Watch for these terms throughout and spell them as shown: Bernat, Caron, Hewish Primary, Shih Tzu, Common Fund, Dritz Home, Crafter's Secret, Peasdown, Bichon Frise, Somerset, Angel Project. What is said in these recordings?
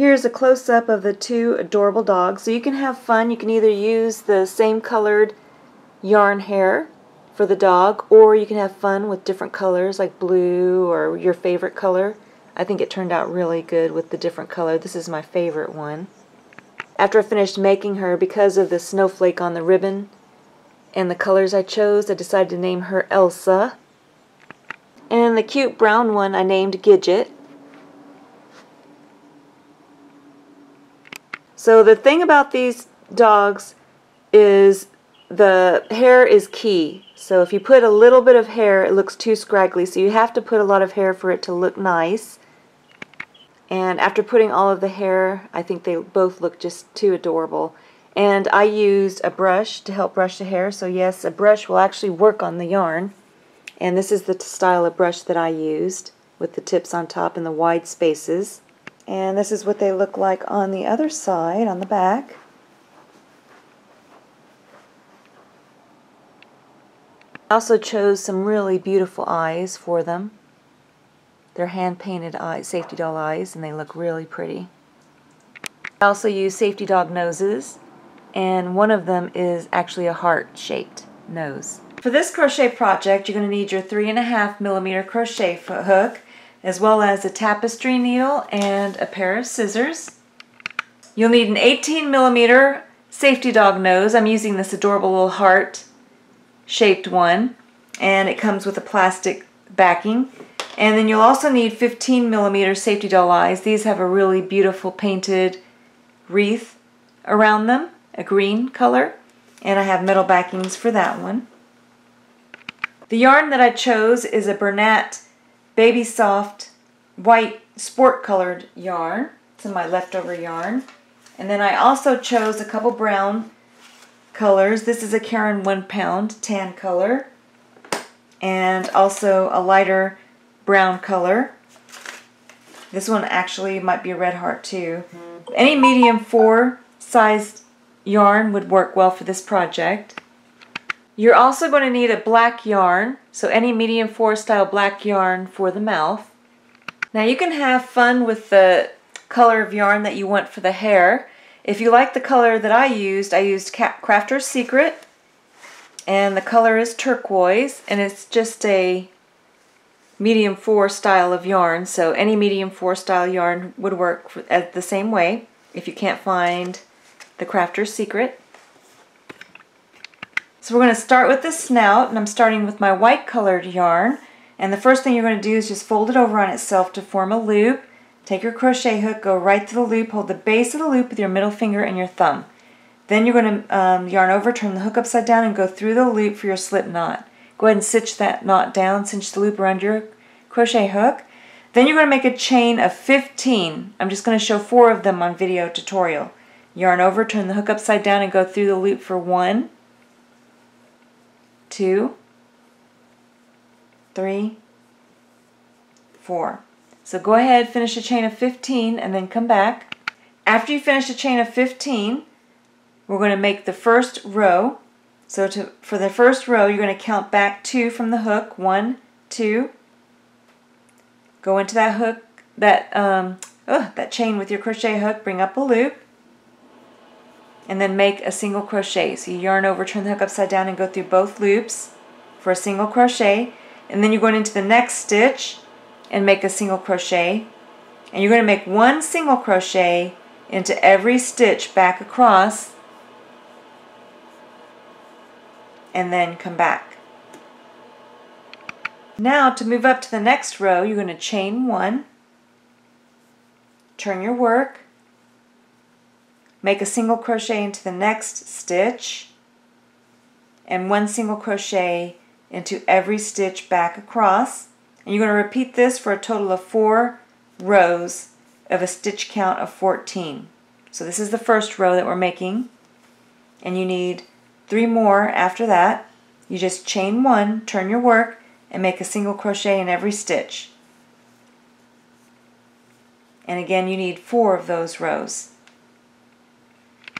Here's a close-up of the two adorable dogs. So you can have fun. You can either use the same colored yarn hair for the dog, or you can have fun with different colors like blue or your favorite color. I think it turned out really good with the different color. This is my favorite one. After I finished making her, because of the snowflake on the ribbon and the colors I chose, I decided to name her Elsa. And the cute brown one I named Gidget. So the thing about these dogs is the hair is key. So if you put a little bit of hair, it looks too scraggly, so you have to put a lot of hair for it to look nice. And after putting all of the hair, I think they both look just too adorable. And I used a brush to help brush the hair, so yes, a brush will actually work on the yarn. And this is the style of brush that I used, with the tips on top and the wide spaces. And this is what they look like on the other side, on the back. I also chose some really beautiful eyes for them. They're hand-painted eyes, safety doll eyes, and they look really pretty. I also use safety dog noses, and one of them is actually a heart-shaped nose. For this crochet project, you're going to need your 3.5mm crochet hook, as well as a tapestry needle and a pair of scissors. You'll need an 18mm safety dog nose. I'm using this adorable little heart shaped one, and it comes with a plastic backing. And then you'll also need 15mm safety doll eyes. These have a really beautiful painted wreath around them, a green color, and I have metal backings for that one. The yarn that I chose is a Bernat Baby Soft white sport colored yarn. It's in my leftover yarn. And then I also chose a couple brown colors. This is a Caron 1 pound tan color, and also a lighter brown color. This one actually might be a red heart too. Any medium 4 sized yarn would work well for this project. You're also going to need a black yarn, so any medium 4 style black yarn for the mouth. Now you can have fun with the color of yarn that you want for the hair. If you like the color that I used Crafter's Secret, and the color is turquoise, and it's just a medium 4 style of yarn, so any medium 4 style yarn would work the same way if you can't find the Crafter's Secret. So we're going to start with the snout, and I'm starting with my white colored yarn, and the first thing you're going to do is just fold it over on itself to form a loop. Take your crochet hook, go right to the loop, hold the base of the loop with your middle finger and your thumb. Then you're going to yarn over, turn the hook upside down, and go through the loop for your slip knot. Go ahead and cinch that knot down, cinch the loop around your crochet hook. Then you're going to make a chain of 15. I'm just going to show 4 of them on video tutorial. Yarn over, turn the hook upside down, and go through the loop for 1, 2, 3, 4. So go ahead, finish a chain of 15, and then come back. After you finish a chain of 15, we're going to make the first row. So for the first row, you're going to count back 2 from the hook. 1, 2. Go into that hook, that chain with your crochet hook. Bring up a loop, and then make a single crochet. So you yarn over, turn the hook upside down, and go through both loops for a single crochet. And then you're going into the next stitch and make a single crochet, and you're going to make 1 single crochet into every stitch back across, and then come back. Now to move up to the next row, you're going to chain 1, turn your work, make a single crochet into the next stitch, and 1 single crochet into every stitch back across. And you're going to repeat this for a total of 4 rows of a stitch count of 14. So this is the first row that we're making, and you need 3 more after that. You just chain 1, turn your work, and make a single crochet in every stitch. And again, you need 4 of those rows.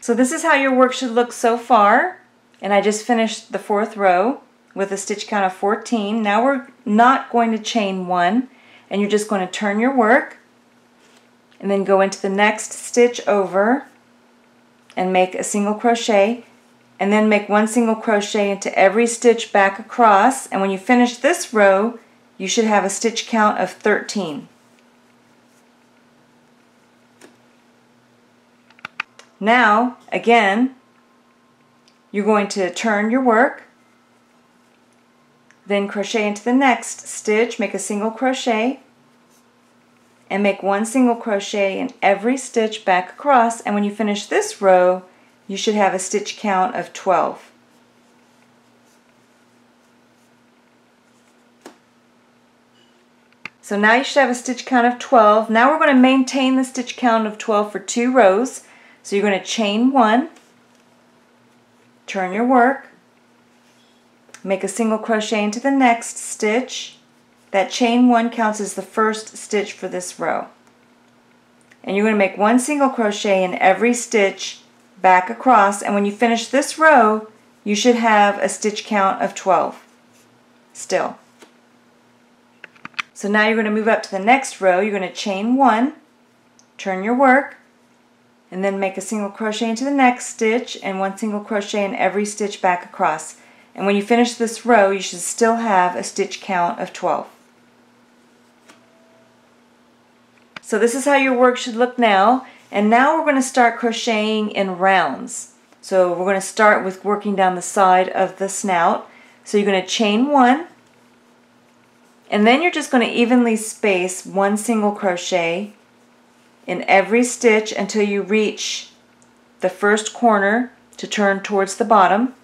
So this is how your work should look so far, and I just finished the 4th row with a stitch count of 14. Now we're not going to chain 1, and you're just going to turn your work, and then go into the next stitch over and make a single crochet, and then make one single crochet into every stitch back across, and when you finish this row you should have a stitch count of 13. Now again you're going to turn your work, then crochet into the next stitch, make a single crochet, and make one single crochet in every stitch back across, and when you finish this row you should have a stitch count of 12. So now you should have a stitch count of 12. Now we're going to maintain the stitch count of 12 for 2 rows. So you're going to chain 1, turn your work, make a single crochet into the next stitch. That chain 1 counts as the first stitch for this row. And you're going to make one single crochet in every stitch back across, and when you finish this row you should have a stitch count of 12 still. So now you're going to move up to the next row. You're going to chain 1, turn your work, and then make a single crochet into the next stitch and one single crochet in every stitch back across. And when you finish this row, you should still have a stitch count of 12. So this is how your work should look now. And now we're going to start crocheting in rounds. So we're going to start with working down the side of the snout. So you're going to chain 1, and then you're just going to evenly space one single crochet in every stitch until you reach the first corner to turn towards the bottom.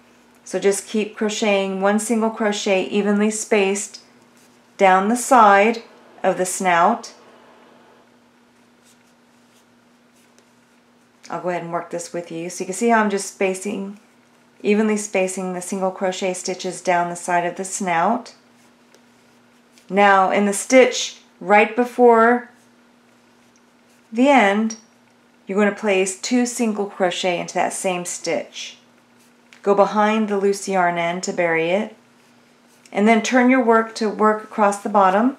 So just keep crocheting one single crochet evenly spaced down the side of the snout. I'll go ahead and work this with you. So you can see how I'm just spacing, evenly spacing the single crochet stitches down the side of the snout. Now in the stitch right before the end, you're going to place 2 single crochet into that same stitch. Go behind the loose yarn end to bury it, and then turn your work to work across the bottom.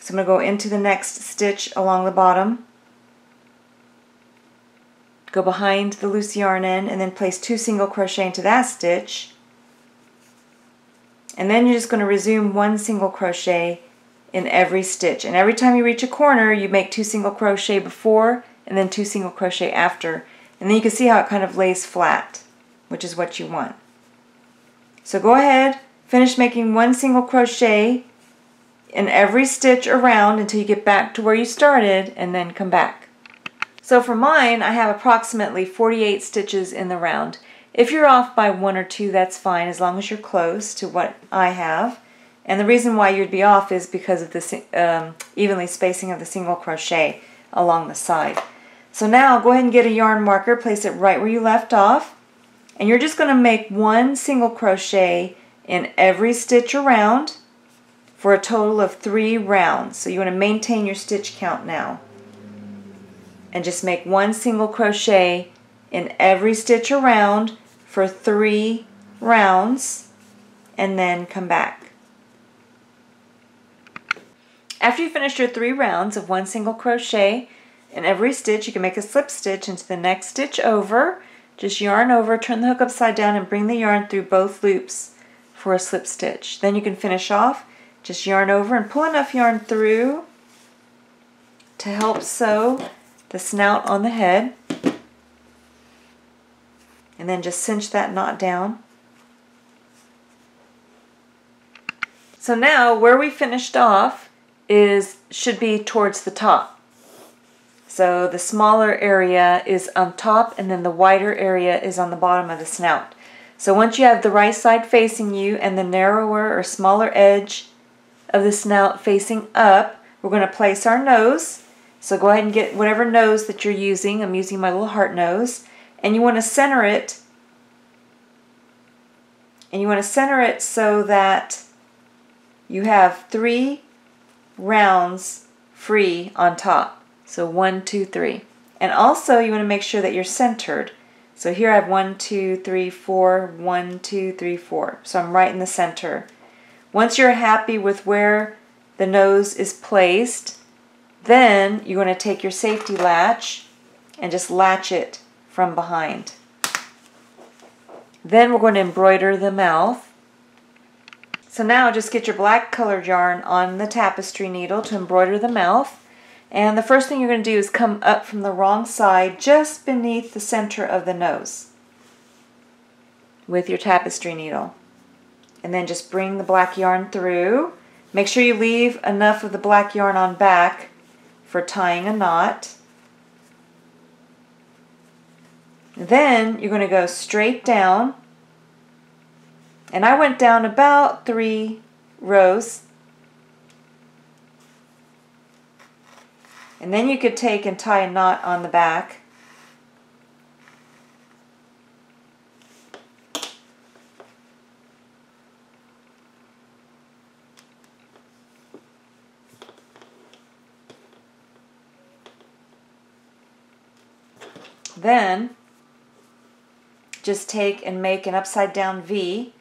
So I'm going to go into the next stitch along the bottom, go behind the loose yarn end, and then place 2 single crochet into that stitch, and then you're just going to resume one single crochet in every stitch, and every time you reach a corner you make 2 single crochet before and then 2 single crochet after, and then you can see how it kind of lays flat, which is what you want. So go ahead, finish making one single crochet in every stitch around until you get back to where you started, and then come back. So for mine I have approximately 48 stitches in the round. If you're off by 1 or 2 that's fine, as long as you're close to what I have. And the reason why you'd be off is because of the evenly spacing of the single crochet along the side. So now go ahead and get a yarn marker, place it right where you left off, and you're just going to make one single crochet in every stitch around for a total of 3 rounds. So you want to maintain your stitch count now. And just make one single crochet in every stitch around for 3 rounds, and then come back. After you finish your 3 rounds of one single crochet in every stitch, you can make a slip stitch into the next stitch over. Just yarn over, turn the hook upside down, and bring the yarn through both loops for a slip stitch. Then you can finish off, just yarn over and pull enough yarn through to help sew the snout on the head, and then just cinch that knot down. So now where we finished off should be towards the top. So the smaller area is on top, and then the wider area is on the bottom of the snout. So once you have the right side facing you and the narrower or smaller edge of the snout facing up, we're going to place our nose. So go ahead and get whatever nose that you're using. I'm using my little heart nose, and you want to center it. And you want to center it so that you have 3 rounds free on top. So 1, 2, 3. And also you want to make sure that you're centered. So here I have 1, 2, 3, 4, 1, 2, 3, 4. So I'm right in the center. Once you're happy with where the nose is placed, Then you're going to take your safety latch and just latch it from behind. Then we're going to embroider the mouth. So now just get your black colored yarn on the tapestry needle to embroider the mouth. And the first thing you're going to do is come up from the wrong side just beneath the center of the nose with your tapestry needle. And then just bring the black yarn through. Make sure you leave enough of the black yarn on back for tying a knot. Then you're going to go straight down, and I went down about 3 rows, and then you could take and tie a knot on the back. Then just take and make an upside down V.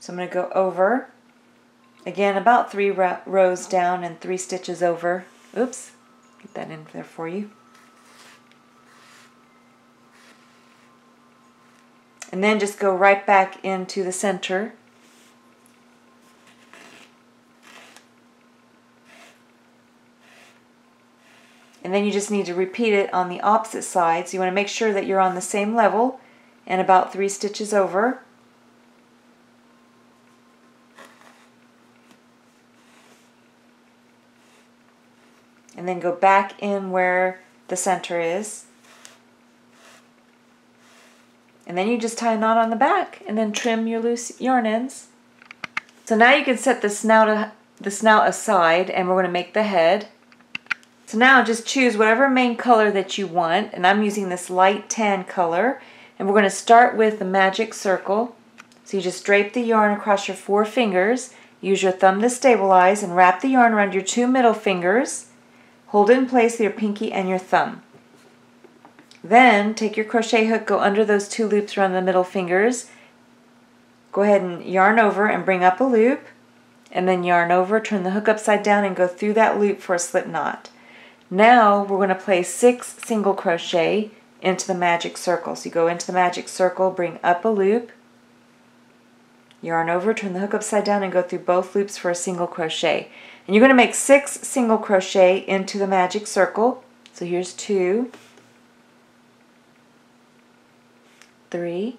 So I'm going to go over, again about 3 rows down and 3 stitches over. Oops, get that in there for you. And then just go right back into the center. And then you just need to repeat it on the opposite side. So you want to make sure that you're on the same level and about 3 stitches over. And then go back in where the center is. And then you just tie a knot on the back and then trim your loose yarn ends. So now you can set the snout aside, and we're going to make the head. So now just choose whatever main color that you want, and I'm using this light tan color, and we're going to start with the magic circle. So you just drape the yarn across your 4 fingers, use your thumb to stabilize, and wrap the yarn around your 2 middle fingers, hold it in place with your pinky and your thumb. Then take your crochet hook, go under those 2 loops around the middle fingers, go ahead and yarn over and bring up a loop, and then yarn over, turn the hook upside down, and go through that loop for a slip knot. Now we're going to place 6 single crochet into the magic circle. So you go into the magic circle, bring up a loop, yarn over, turn the hook upside down, and go through both loops for a single crochet. And you're going to make 6 single crochet into the magic circle. So here's 2, 3,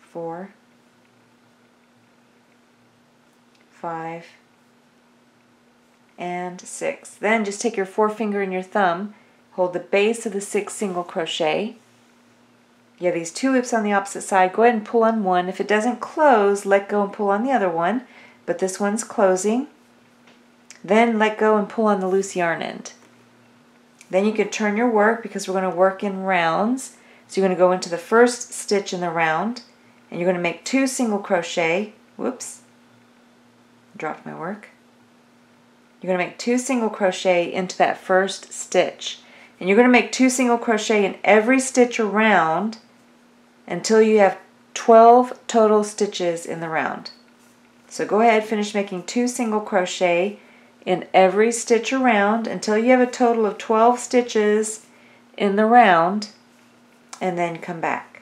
4, 5, and 6. Then just take your forefinger and your thumb, hold the base of the 6 single crochet. You have these 2 loops on the opposite side. Go ahead and pull on one. If it doesn't close, let go and pull on the other one, but this one's closing. Then let go and pull on the loose yarn end. Then you can turn your work, because we're going to work in rounds. So you're going to go into the first stitch in the round, and you're going to make 2 single crochet. Whoops, dropped my work. You're going to make 2 single crochet into that first stitch, and you're going to make 2 single crochet in every stitch around until you have 12 total stitches in the round. So go ahead, finish making 2 single crochet in every stitch around until you have a total of 12 stitches in the round, and then come back.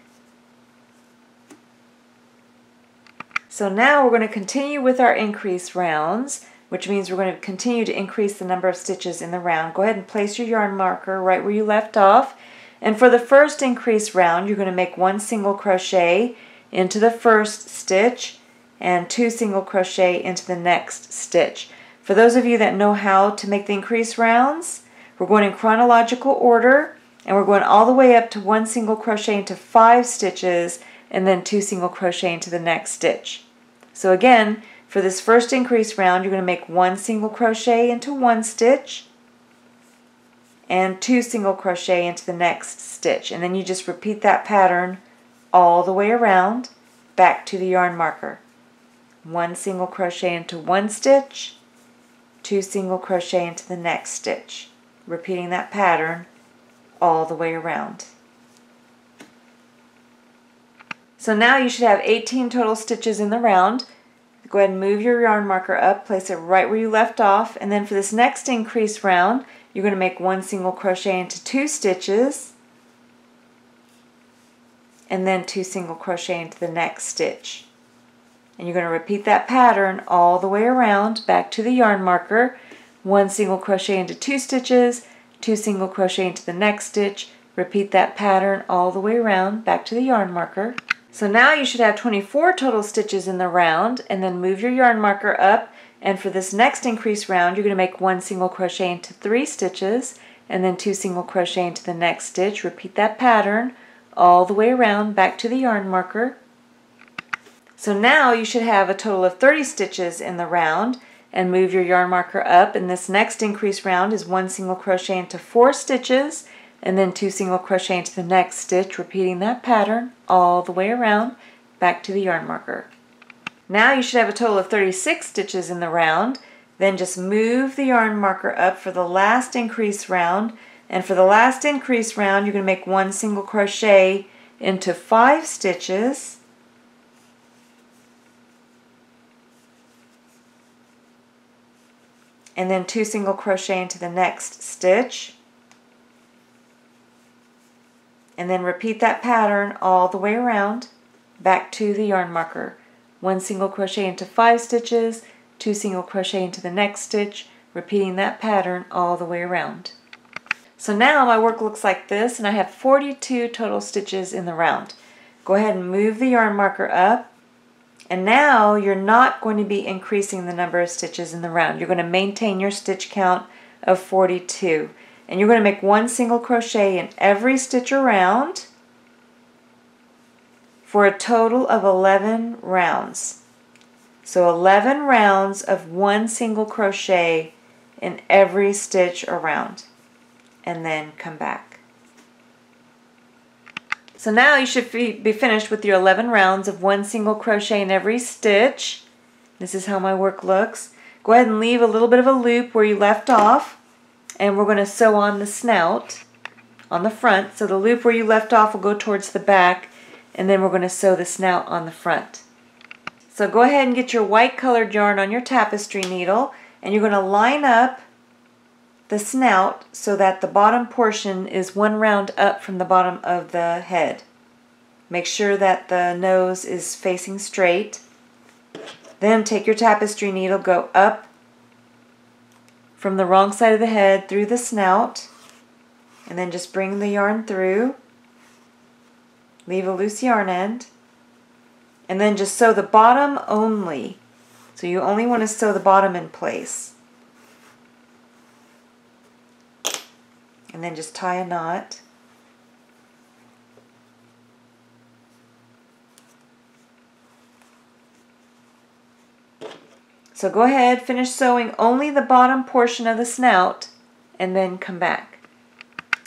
So now we're going to continue with our increase rounds, which means we're going to continue to increase the number of stitches in the round. Go ahead and place your yarn marker right where you left off. And for the first increase round, you're going to make 1 single crochet into the first stitch and 2 single crochet into the next stitch. For those of you that know how to make the increase rounds, we're going in chronological order, and we're going all the way up to 1 single crochet into 5 stitches, and then 2 single crochet into the next stitch. So again, for this first increase round, you're going to make 1 single crochet into 1 stitch and 2 single crochet into the next stitch. And then you just repeat that pattern all the way around back to the yarn marker. 1 single crochet into 1 stitch, 2 single crochet into the next stitch. Repeating that pattern all the way around. So now you should have 18 total stitches in the round. go ahead and move your yarn marker up, place it right where you left off, and then for this next increase round, you're going to make one single crochet into 2 stitches, and then 2 single crochet into the next stitch. And you're going to repeat that pattern all the way around back to the yarn marker, 1 single crochet into 2 stitches, 2 single crochet into the next stitch, repeat that pattern all the way around back to the yarn marker. So now you should have 24 total stitches in the round, and then move your yarn marker up, and for this next increase round you're going to make 1 single crochet into 3 stitches and then 2 single crochet into the next stitch. Repeat that pattern all the way around back to the yarn marker. So now you should have a total of 30 stitches in the round, and move your yarn marker up, and this next increase round is 1 single crochet into 4 stitches and then 2 single crochet into the next stitch, repeating that pattern all the way around back to the yarn marker. Now you should have a total of 36 stitches in the round, then just move the yarn marker up for the last increase round, and for the last increase round you're going to make 1 single crochet into 5 stitches, and then 2 single crochet into the next stitch, and then repeat that pattern all the way around back to the yarn marker. 1 single crochet into 5 stitches, 2 single crochet into the next stitch, repeating that pattern all the way around. So now my work looks like this, and I have 42 total stitches in the round. Go ahead and move the yarn marker up, and now you're not going to be increasing the number of stitches in the round. You're going to maintain your stitch count of 42. And you're going to make 1 single crochet in every stitch around for a total of 11 rounds. So 11 rounds of 1 single crochet in every stitch around, and then come back. So now you should be finished with your 11 rounds of 1 single crochet in every stitch. This is how my work looks. Go ahead and leave a little bit of a loop where you left off, and we're going to sew on the snout on the front. So the loop where you left off will go towards the back, and then we're going to sew the snout on the front. So go ahead and get your white colored yarn on your tapestry needle, and you're going to line up the snout so that the bottom portion is 1 round up from the bottom of the head. Make sure that the nose is facing straight. Then take your tapestry needle, go up from the wrong side of the head through the snout, and then just bring the yarn through, leave a loose yarn end, and then just sew the bottom only. So you only want to sew the bottom in place, and then just tie a knot. So go ahead, finish sewing only the bottom portion of the snout, and then come back.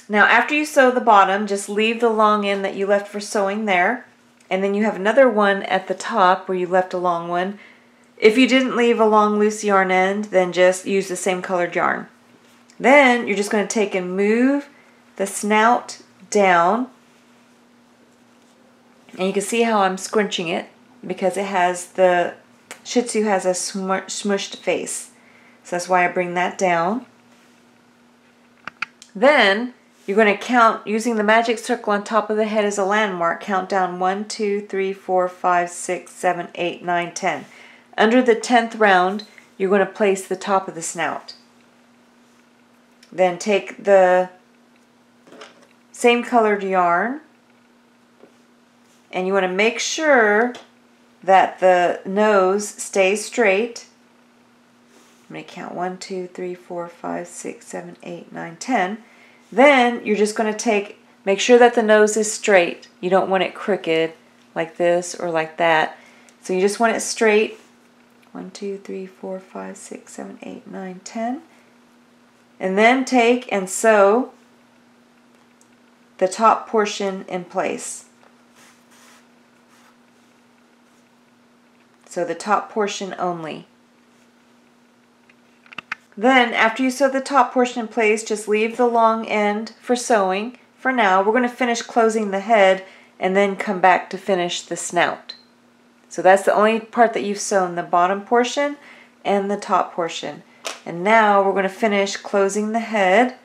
Now after you sew the bottom, just leave the long end that you left for sewing there, and then you have another one at the top where you left a long one. If you didn't leave a long loose yarn end, then just use the same colored yarn. Then you're just going to take and move the snout down, and you can see how I'm scrunching it because it has the Shih Tzu has a smushed face, so that's why I bring that down. Then you're going to count using the magic circle on top of the head as a landmark. Count down 1, 2, 3, 4, 5, 6, 7, 8, 9, 10. Under the 10th round you're going to place the top of the snout. Then take the same colored yarn, and you want to make sure that the nose stays straight. I'm going to count 1, 2, 3, 4, 5, 6, 7, 8, 9, 10. Then you're just going to make sure that the nose is straight. You don't want it crooked like this or like that. So you just want it straight. 1, 2, 3, 4, 5, 6, 7, 8, 9, 10. And then take and sew the top portion in place. So the top portion only. Then after you sew the top portion in place, just leave the long end for sewing for now. We're going to finish closing the head and then come back to finish the snout. So that's the only part that you've sewn, the bottom portion and the top portion. And now we're going to finish closing the head.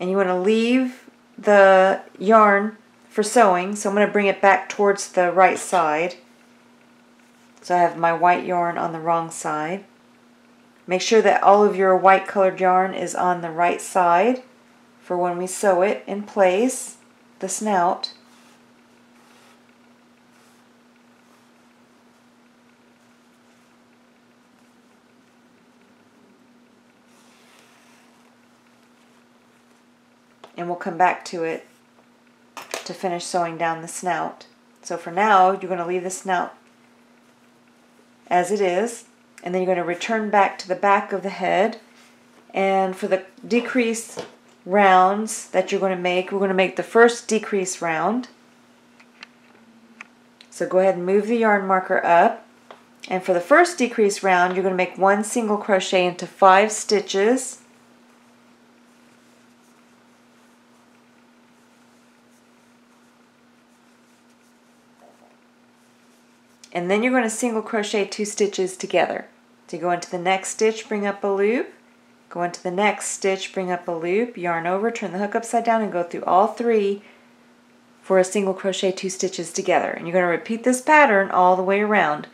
And you want to leave the yarn for sewing, so I'm going to bring it back towards the right side. So I have my white yarn on the wrong side. Make sure that all of your white colored yarn is on the right side for when we sew it in place, the snout. And we'll come back to it to finish sewing down the snout. So for now, you're going to leave the snout as it is, and then you're going to return back to the back of the head. And for the decrease rounds that you're going to make, we're going to make the first decrease round. So go ahead and move the yarn marker up. And for the first decrease round, you're going to make one single crochet into 5 stitches. And then you're going to single crochet 2 stitches together. So you go into the next stitch, bring up a loop, go into the next stitch, bring up a loop, yarn over, turn the hook upside down, and go through all 3 for a single crochet 2 stitches together. And you're going to repeat this pattern all the way around.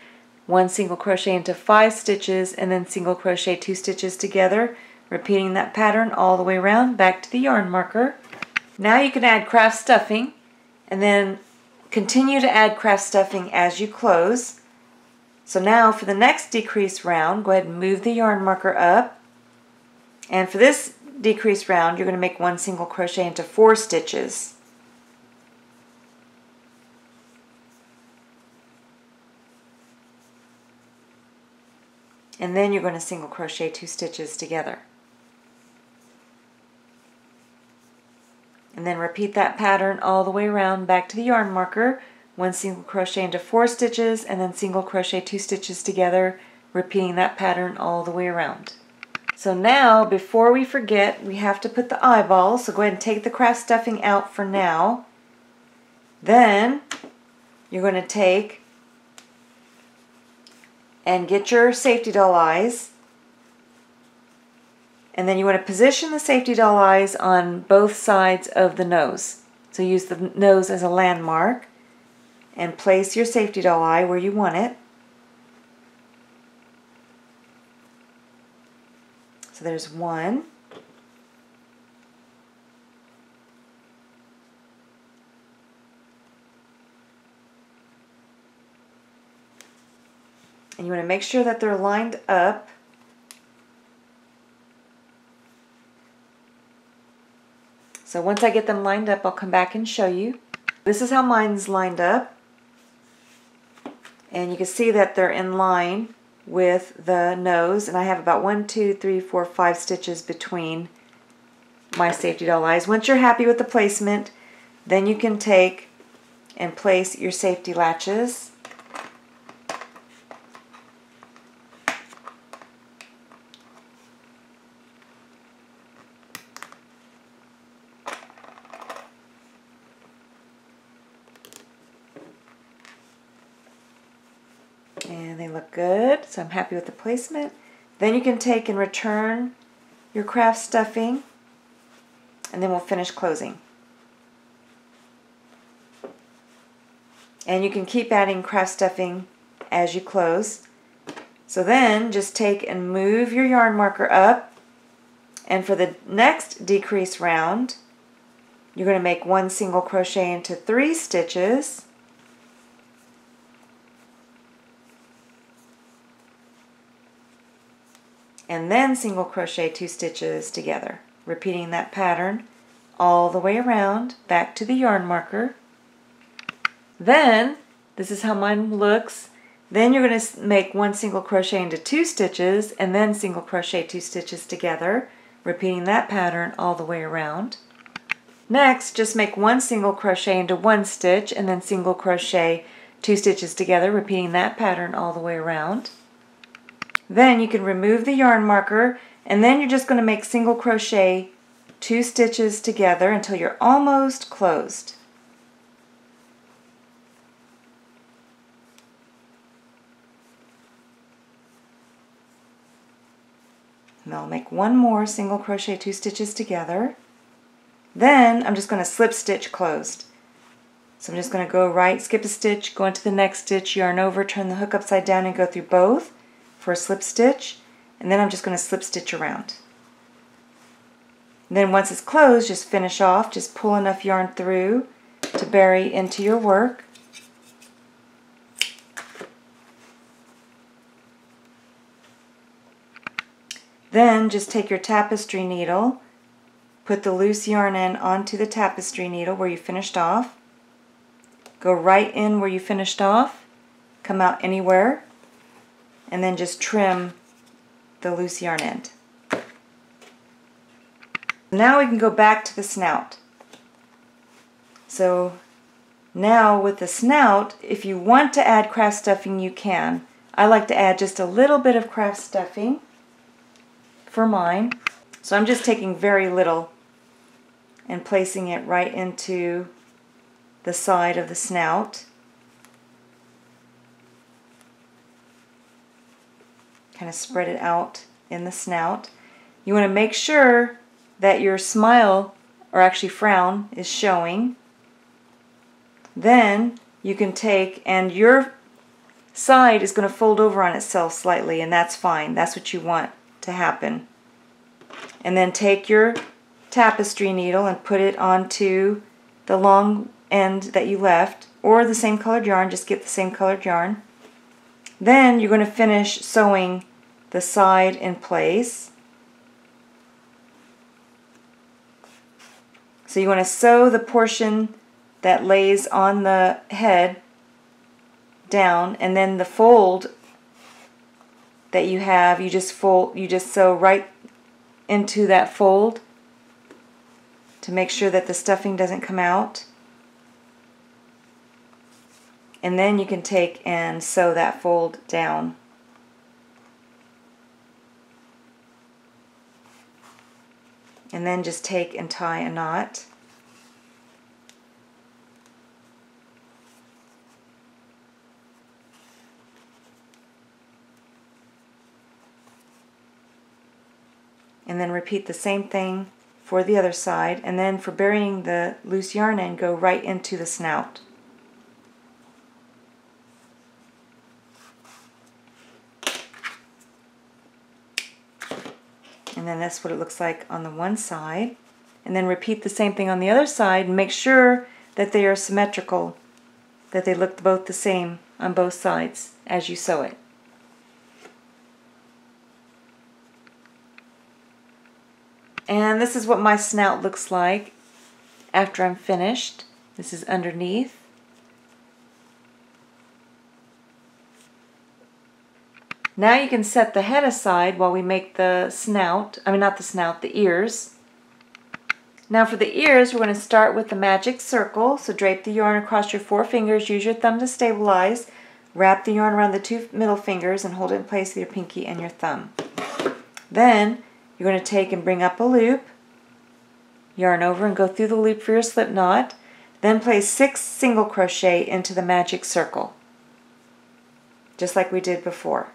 One single crochet into 5 stitches, and then single crochet 2 stitches together, repeating that pattern all the way around back to the yarn marker. Now you can add craft stuffing, and then continue to add craft stuffing as you close. So now for the next decrease round, go ahead and move the yarn marker up. And for this decrease round, you're going to make one single crochet into 4 stitches. And then you're going to single crochet 2 stitches together. And then repeat that pattern all the way around back to the yarn marker. One single crochet into 4 stitches, and then single crochet 2 stitches together, repeating that pattern all the way around. So now, before we forget, we have to put the eyeball, so go ahead and take the craft stuffing out for now. Then you're going to take and get your safety doll eyes. And then you want to position the safety doll eyes on both sides of the nose. So use the nose as a landmark and place your safety doll eye where you want it. So there's one. And you want to make sure that they're lined up. So once I get them lined up, I'll come back and show you. This is how mine's lined up. And you can see that they're in line with the nose. And I have about 1, 2, 3, 4, 5 stitches between my safety doll eyes. Once you're happy with the placement, then you can take and place your safety latches. And they look good, so I'm happy with the placement. Then you can take and return your craft stuffing, and then we'll finish closing. And you can keep adding craft stuffing as you close. So then just take and move your yarn marker up, and for the next decrease round, you're going to make one single crochet into 3 stitches. And then single crochet 2 stitches together, repeating that pattern all the way around back to the yarn marker. Then this is how mine looks. Then you're going to make one single crochet into 2 stitches, and then single crochet 2 stitches together, repeating that pattern all the way around. Next, just make one single crochet into 1 stitch, and then single crochet 2 stitches together, repeating that pattern all the way around. Then you can remove the yarn marker, and then you're just going to make single crochet 2 stitches together until you're almost closed. and I'll make one more single crochet, 2 stitches together. Then I'm just going to slip stitch closed. So I'm just going to go right, skip a stitch, go into the next stitch, yarn over, turn the hook upside down and go through both for a slip stitch, and then I'm just going to slip stitch around. And then once it's closed, just finish off, just pull enough yarn through to bury into your work. Then just take your tapestry needle, put the loose yarn end onto the tapestry needle where you finished off, go right in where you finished off, come out anywhere, and then just trim the loose yarn end. Now we can go back to the snout. So now with the snout, if you want to add craft stuffing, you can. I like to add just a little bit of craft stuffing for mine. So I'm just taking very little and placing it right into the side of the snout. Kind of spread it out in the snout. You want to make sure that your smile, or actually frown, is showing. Then you can take, and your side is going to fold over on itself slightly, and that's fine. That's what you want to happen. And then take your tapestry needle and put it onto the long end that you left, or the same colored yarn, just get the same colored yarn. Then you're going to finish sewing the side in place. So you want to sew the portion that lays on the head down, and then the fold that you have, you just sew right into that fold to make sure that the stuffing doesn't come out. And then you can take and sew that fold down. And then just take and tie a knot. And then repeat the same thing for the other side. And then for burying the loose yarn end, go right into the snout. And then that's what it looks like on the one side. And then repeat the same thing on the other side and make sure that they are symmetrical, that they look both the same on both sides as you sew it. And this is what my snout looks like after I'm finished. This is underneath. Now you can set the head aside while we make the snout, I mean not the snout, the ears. Now for the ears, we're going to start with the magic circle. So drape the yarn across your 4 fingers, use your thumb to stabilize, wrap the yarn around the 2 middle fingers and hold it in place with your pinky and your thumb. Then you're going to take and bring up a loop, yarn over and go through the loop for your slip knot, then place 6 single crochet into the magic circle, just like we did before.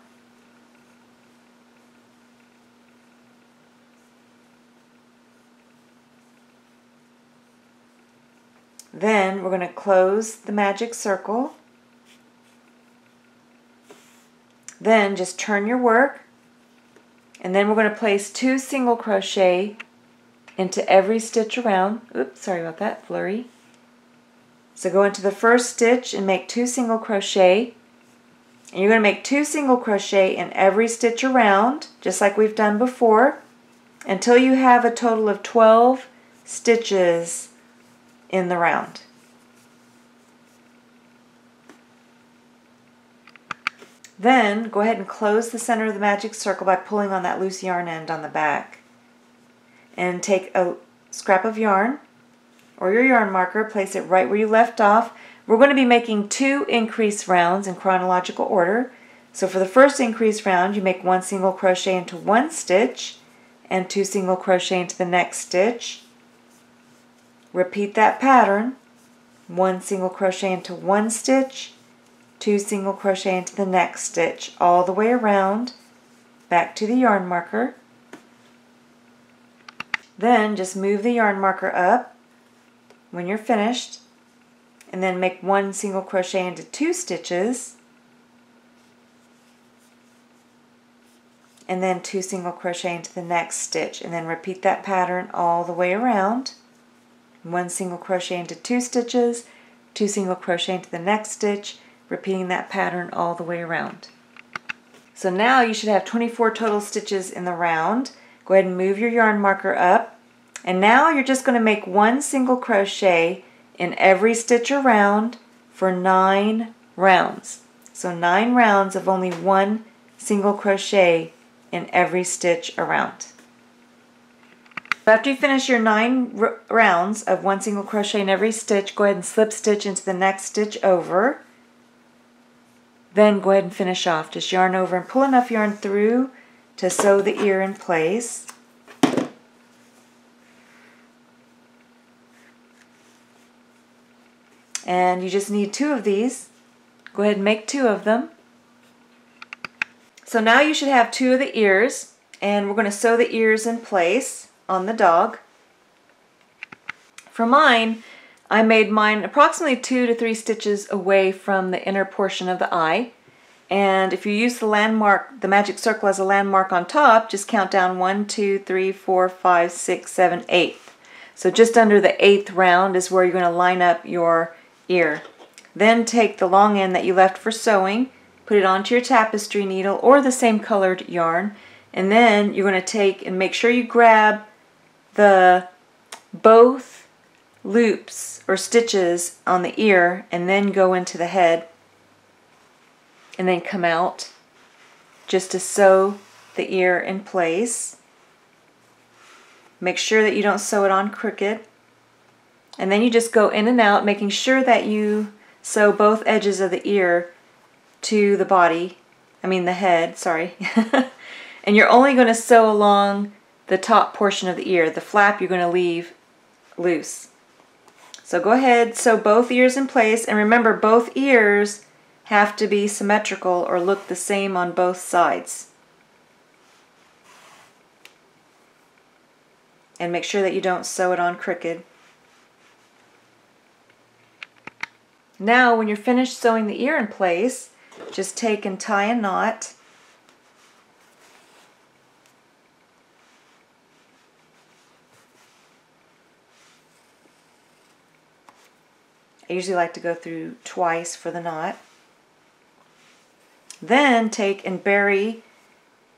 Then we're going to close the magic circle. Then just turn your work, and then we're going to place 2 single crochet into every stitch around. Oops, sorry about that, flurry. So go into the first stitch and make 2 single crochet. And you're going to make 2 single crochet in every stitch around, just like we've done before, until you have a total of 12 stitches in the round. Then go ahead and close the center of the magic circle by pulling on that loose yarn end on the back. And take a scrap of yarn or your yarn marker, place it right where you left off. We're going to be making 2 increase rounds in chronological order. So for the first increase round, you make 1 single crochet into 1 stitch and 2 single crochet into the next stitch. Repeat that pattern, 1 single crochet into 1 stitch, 2 single crochet into the next stitch, all the way around, back to the yarn marker. Then just move the yarn marker up when you're finished, and then make one single crochet into two stitches, and then two single crochet into the next stitch, and then repeat that pattern all the way around. One single crochet into two stitches, two single crochet into the next stitch, repeating that pattern all the way around. So now you should have 24 total stitches in the round. Go ahead and move your yarn marker up, and now you're just going to make one single crochet in every stitch around for 9 rounds. So 9 rounds of only one single crochet in every stitch around. After you finish your 9 rounds of one single crochet in every stitch, go ahead and slip stitch into the next stitch over. Then go ahead and finish off. Just yarn over and pull enough yarn through to sew the ear in place. And you just need 2 of these. Go ahead and make 2 of them. So now you should have 2 of the ears, and we're going to sew the ears in place on the dog. For mine, I made mine approximately 2 to 3 stitches away from the inner portion of the eye, and if you use the landmark, the magic circle as a landmark on top, just count down 1, 2, 3, 4, 5, 6, 7, 8. So just under the 8th round is where you're going to line up your ear. Then take the long end that you left for sewing, put it onto your tapestry needle or the same colored yarn, and then you're going to take and make sure you grab the both loops or stitches on the ear, and then go into the head and then come out just to sew the ear in place. Make sure that you don't sew it on crooked, and then you just go in and out, making sure that you sew both edges of the ear to the body, I mean the head, sorry. And you're only going to sew along the top portion of the ear. The flap you're going to leave loose. So go ahead, sew both ears in place, and remember both ears have to be symmetrical or look the same on both sides. And make sure that you don't sew it on crooked. Now when you're finished sewing the ear in place, just take and tie a knot. I usually like to go through twice for the knot. Then take and bury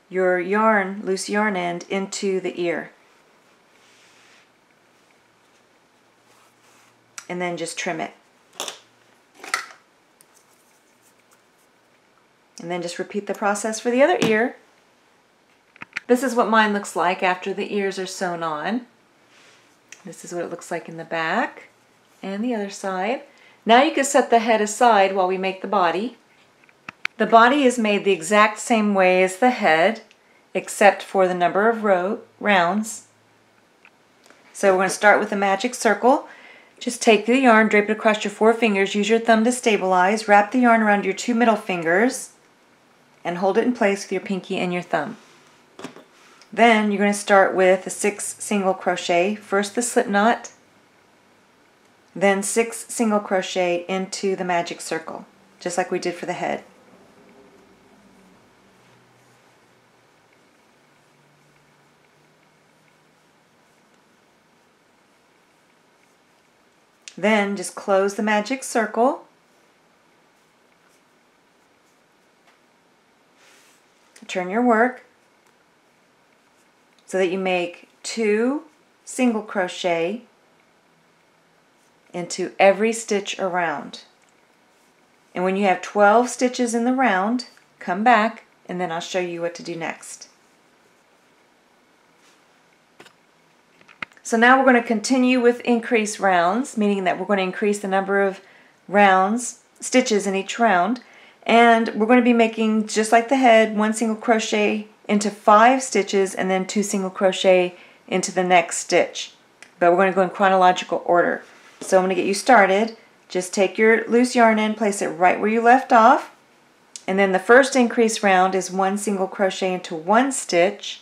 your yarn, loose yarn end, into the ear. And then just trim it. And then just repeat the process for the other ear. This is what mine looks like after the ears are sewn on. This is what it looks like in the back and the other side. Now you can set the head aside while we make the body. The body is made the exact same way as the head, except for the number of rounds. So we're going to start with the magic circle. Just take the yarn, drape it across your 4 fingers, use your thumb to stabilize, wrap the yarn around your 2 middle fingers, and hold it in place with your pinky and your thumb. Then you're going to start with a 6 single crochet, first the slip knot, then 6 single crochet into the magic circle, just like we did for the head. Then just close the magic circle, turn your work so that you make 2 single crochet into every stitch around. And when you have 12 stitches in the round, come back and then I'll show you what to do next. So now we're going to continue with increase rounds, meaning that we're going to increase the number of rounds, stitches in each round, and we're going to be making, just like the head, 1 single crochet into 5 stitches and then 2 single crochet into the next stitch. But we're going to go in chronological order. So I'm going to get you started. Just take your loose yarn end, place it right where you left off, and then the first increase round is 1 single crochet into 1 stitch,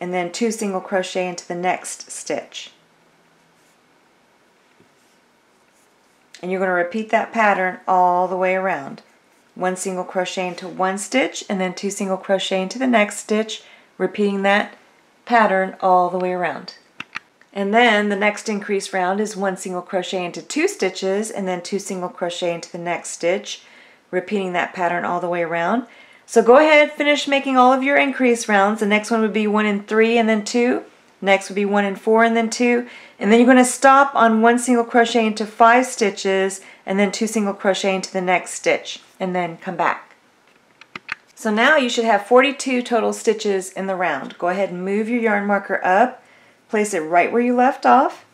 and then 2 single crochet into the next stitch. And you're going to repeat that pattern all the way around. 1 single crochet into one stitch and then 2 single crochet into the next stitch, repeating that pattern all the way around. And then the next increase round is 1 single crochet into 2 stitches and then 2 single crochet into the next stitch, repeating that pattern all the way around. So go ahead, finish making all of your increase rounds. The next one would be 1 and 3 and then 2. Next would be 1 and 4 and then 2. And then you're going to stop on 1 single crochet into 5 stitches and then 2 single crochet into the next stitch and then come back. So now you should have 42 total stitches in the round. Go ahead and move your yarn marker up. Place it right where you left off.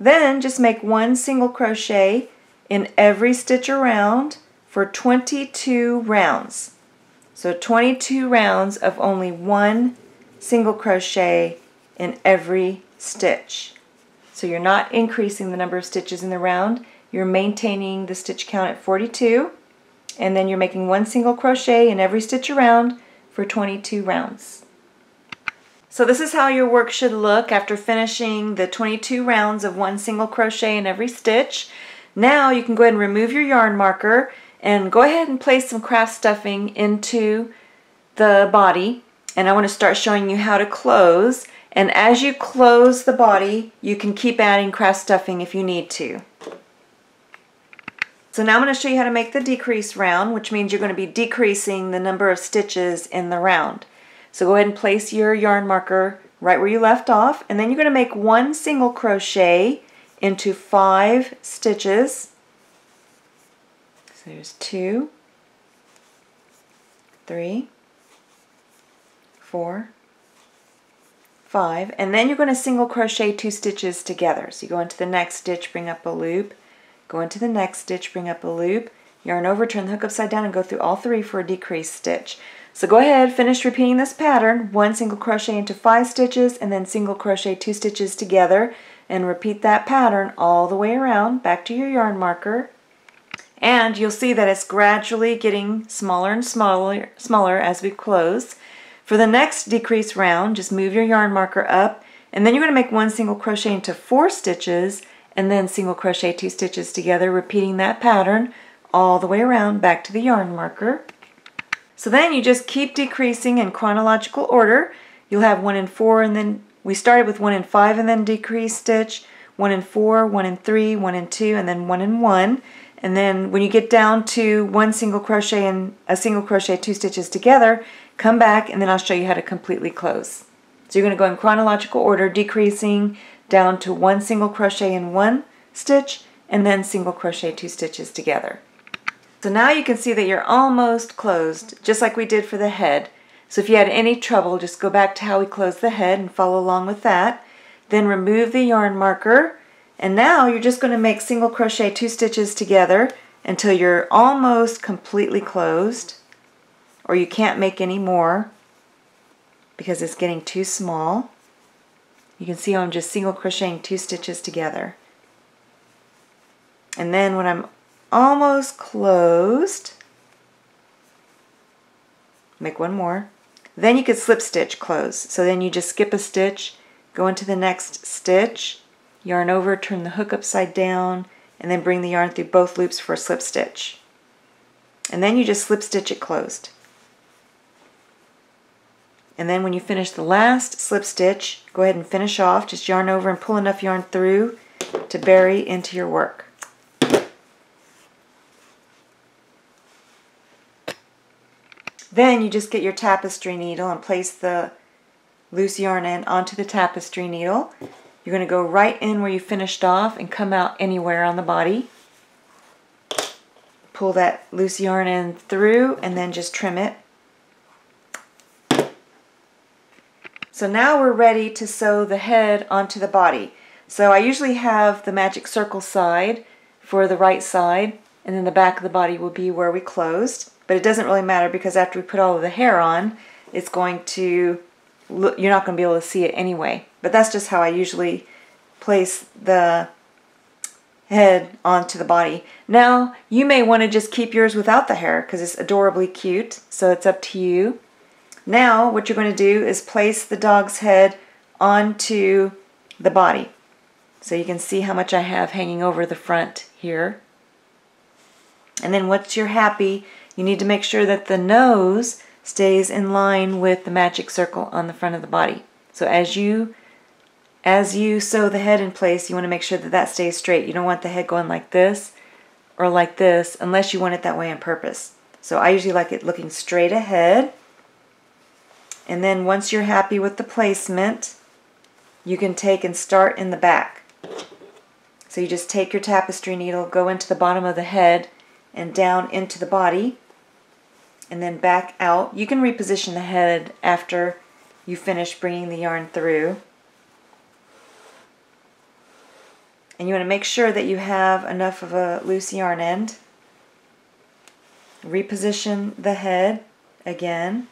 Then just make 1 single crochet in every stitch around for 22 rounds. So 22 rounds of only 1 single crochet in every stitch. So you're not increasing the number of stitches in the round. You're maintaining the stitch count at 42, and then you're making 1 single crochet in every stitch around for 22 rounds. So this is how your work should look after finishing the 22 rounds of 1 single crochet in every stitch. Now you can go ahead and remove your yarn marker and go ahead and place some craft stuffing into the body. And I want to start showing you how to close. And as you close the body, you can keep adding craft stuffing if you need to. So now I'm going to show you how to make the decrease round, which means you're going to be decreasing the number of stitches in the round. So go ahead and place your yarn marker right where you left off, and then you're going to make 1 single crochet into 5 stitches. So there's 2, 3, 4, 5, and then you're going to single crochet 2 stitches together. So you go into the next stitch, bring up a loop, go into the next stitch, bring up a loop, yarn over, turn the hook upside down, and go through all 3 for a decrease stitch. So go ahead, finish repeating this pattern, 1 single crochet into 5 stitches and then single crochet 2 stitches together, and repeat that pattern all the way around back to your yarn marker. And you'll see that it's gradually getting smaller and smaller as we close. For the next decrease round, just move your yarn marker up, and then you're going to make 1 single crochet into 4 stitches and then single crochet 2 stitches together, repeating that pattern all the way around back to the yarn marker. So then you just keep decreasing in chronological order. You'll have 1 and 4, and then we started with 1 and 5 and then decrease stitch, 1 and 4, 1 and 3, 1 and 2, and then 1 and 1. And then when you get down to 1 single crochet and a single crochet 2 stitches together, come back and then I'll show you how to completely close. So you're going to go in chronological order, decreasing down to 1 single crochet in 1 stitch and then single crochet 2 stitches together. So now you can see that you're almost closed, just like we did for the head. So if you had any trouble, just go back to how we closed the head and follow along with that. Then remove the yarn marker, and now you're just going to make single crochet 2 stitches together until you're almost completely closed, or you can't make any more because it's getting too small. You can see I'm just single crocheting 2 stitches together. And then when I'm almost closed, make 1 more, then you could slip stitch close. So then you just skip a stitch, go into the next stitch, yarn over, turn the hook upside down, and then bring the yarn through both loops for a slip stitch, and then you just slip stitch it closed. And then when you finish the last slip stitch, go ahead and finish off, just yarn over and pull enough yarn through to bury into your work. Then you just get your tapestry needle and place the loose yarn end onto the tapestry needle. You're going to go right in where you finished off and come out anywhere on the body. Pull that loose yarn end through and then just trim it. So now we're ready to sew the head onto the body. So I usually have the magic circle side for the right side, and then the back of the body will be where we closed. But it doesn't really matter because after we put all of the hair on, it's going to look, you're not going to be able to see it anyway. But that's just how I usually place the head onto the body. Now you may want to just keep yours without the hair because it's adorably cute, so it's up to you. Now what you're going to do is place the dog's head onto the body. So you can see how much I have hanging over the front here. And then once you're happy, you need to make sure that the nose stays in line with the magic circle on the front of the body. So as you sew the head in place, you want to make sure that that stays straight. You don't want the head going like this or like this unless you want it that way on purpose. So I usually like it looking straight ahead. And then once you're happy with the placement, you can take and start in the back. So you just take your tapestry needle, go into the bottom of the head and down into the body, and then back out. You can reposition the head after you finish bringing the yarn through. And you want to make sure that you have enough of a loose yarn end. Reposition the head again.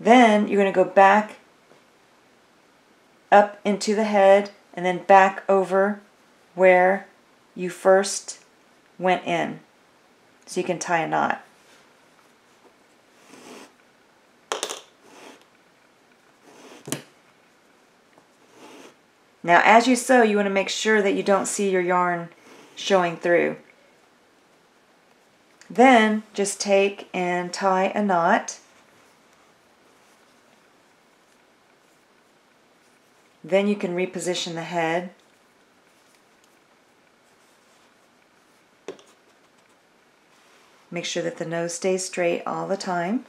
Then you're going to go back up into the head and then back over where you first went in, so you can tie a knot. Now as you sew, you want to make sure that you don't see your yarn showing through. Then just take and tie a knot. Then you can reposition the head. Make sure that the nose stays straight all the time.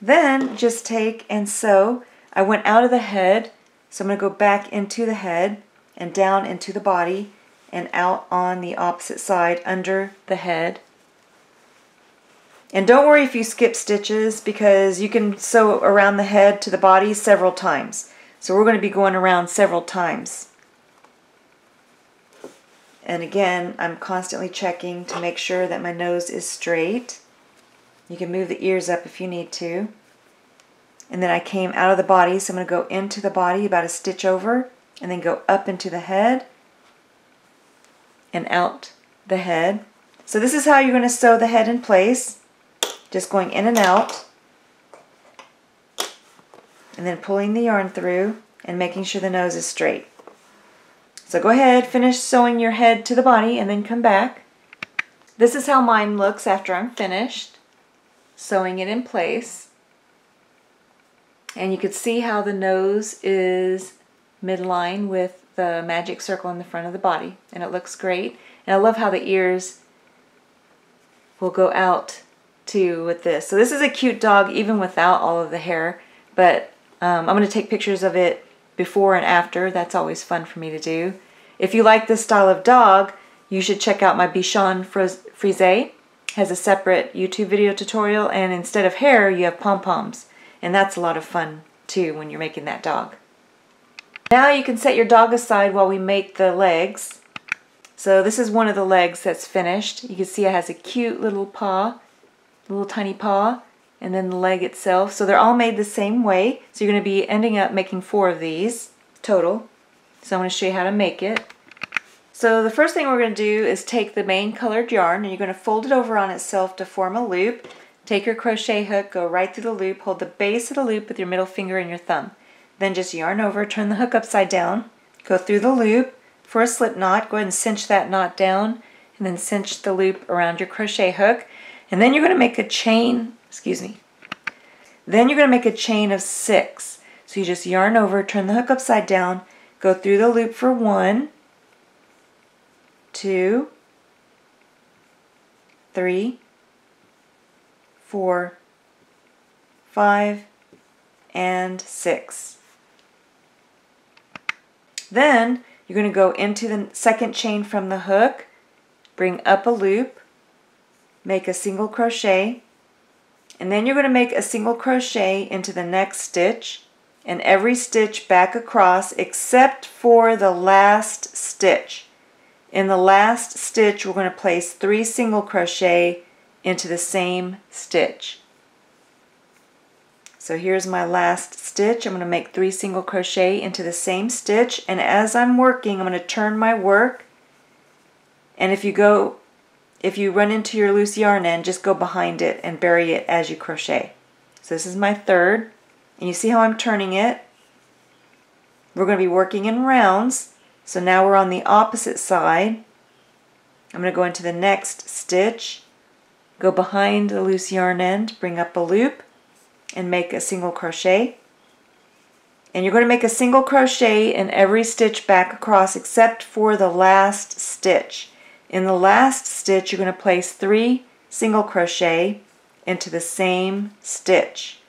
Then just take and sew. I went out of the head, so I'm going to go back into the head and down into the body and out on the opposite side under the head. And don't worry if you skip stitches, because you can sew around the head to the body several times. So we're going to be going around several times. And again, I'm constantly checking to make sure that my nose is straight. You can move the ears up if you need to. And then I came out of the body, so I'm going to go into the body about a stitch over, and then go up into the head and out the head. So this is how you're going to sew the head in place, just going in and out, and then pulling the yarn through and making sure the nose is straight. So go ahead, finish sewing your head to the body, and then come back. This is how mine looks after I'm finished sewing it in place. And you can see how the nose is midline with the magic circle in the front of the body, and it looks great. And I love how the ears will go out too with this. So this is a cute dog even without all of the hair, but I'm going to take pictures of it before and after. That's always fun for me to do. If you like this style of dog, you should check out my Bichon Frise. It has a separate YouTube video tutorial, and instead of hair you have pom-poms. And that's a lot of fun too when you're making that dog. Now you can set your dog aside while we make the legs. So this is one of the legs that's finished. You can see it has a cute little paw, little tiny paw, and then the leg itself. So they're all made the same way. So you're going to be ending up making 4 of these total. So I'm going to show you how to make it. So the first thing we're going to do is take the main colored yarn, and you're going to fold it over on itself to form a loop. Take your crochet hook, go right through the loop, hold the base of the loop with your middle finger and your thumb. Then just yarn over, turn the hook upside down, go through the loop for a slip knot. Go ahead and cinch that knot down, and then cinch the loop around your crochet hook. And then you're going to make a chain, Then you're going to make a chain of 6. So you just yarn over, turn the hook upside down, go through the loop for 1, 2, 3, 4, 5, and 6. Then you're going to go into the second chain from the hook, bring up a loop, make a single crochet, and then you're going to make a single crochet into the next stitch, and every stitch back across except for the last stitch. In the last stitch we're going to place 3 single crochet into the same stitch. So here's my last stitch. I'm going to make 3 single crochet into the same stitch, and as I'm working I'm going to turn my work, and if you run into your loose yarn end, just go behind it and bury it as you crochet. So this is my third, and you see how I'm turning it. We're going to be working in rounds, so now we're on the opposite side. I'm going to go into the next stitch, go behind the loose yarn end, bring up a loop, and make a single crochet. And you're going to make a single crochet in every stitch back across except for the last stitch. In the last stitch, you're going to place 3 single crochet into the same stitch.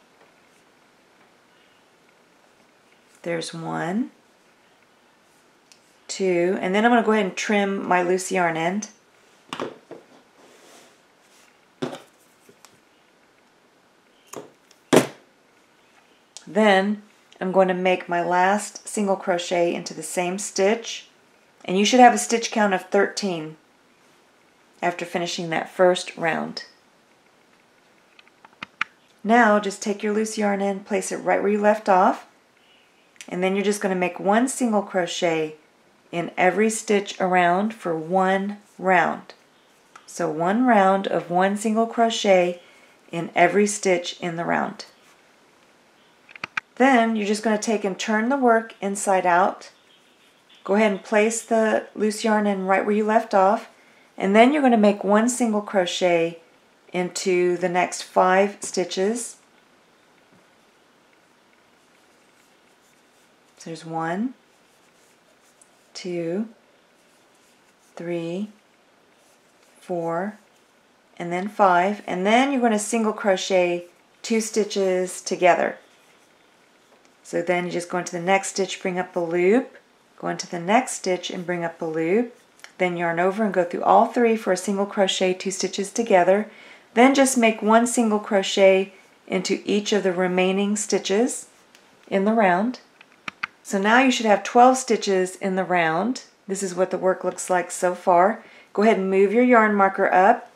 There's 1, 2, and then I'm going to go ahead and trim my loose yarn end. Then I'm going to make my last single crochet into the same stitch, and you should have a stitch count of 13 after finishing that first round. Now just take your loose yarn end, place it right where you left off, and then you're just going to make 1 single crochet in every stitch around for 1 round. So 1 round of 1 single crochet in every stitch in the round. Then you're just going to take and turn the work inside out. Go ahead and place the loose yarn in right where you left off, and then you're going to make 1 single crochet into the next 5 stitches. So there's 1, 2, 3, 4, and then 5, and then you're going to single crochet 2 stitches together. So then you just go into the next stitch, bring up the loop, go into the next stitch and bring up a loop, then yarn over and go through all 3 for a single crochet, 2 stitches together. Then just make 1 single crochet into each of the remaining stitches in the round. So now you should have 12 stitches in the round. This is what the work looks like so far. Go ahead and move your yarn marker up,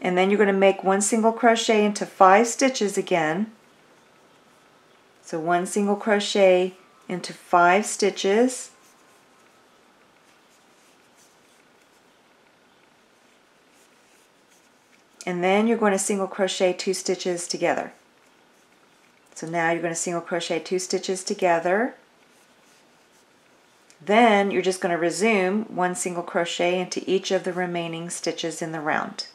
and then you're going to make 1 single crochet into 5 stitches again. So 1 single crochet into 5 stitches. And then you're going to single crochet 2 stitches together. So now you're going to single crochet 2 stitches together. Then you're just going to resume 1 single crochet into each of the remaining stitches in the round.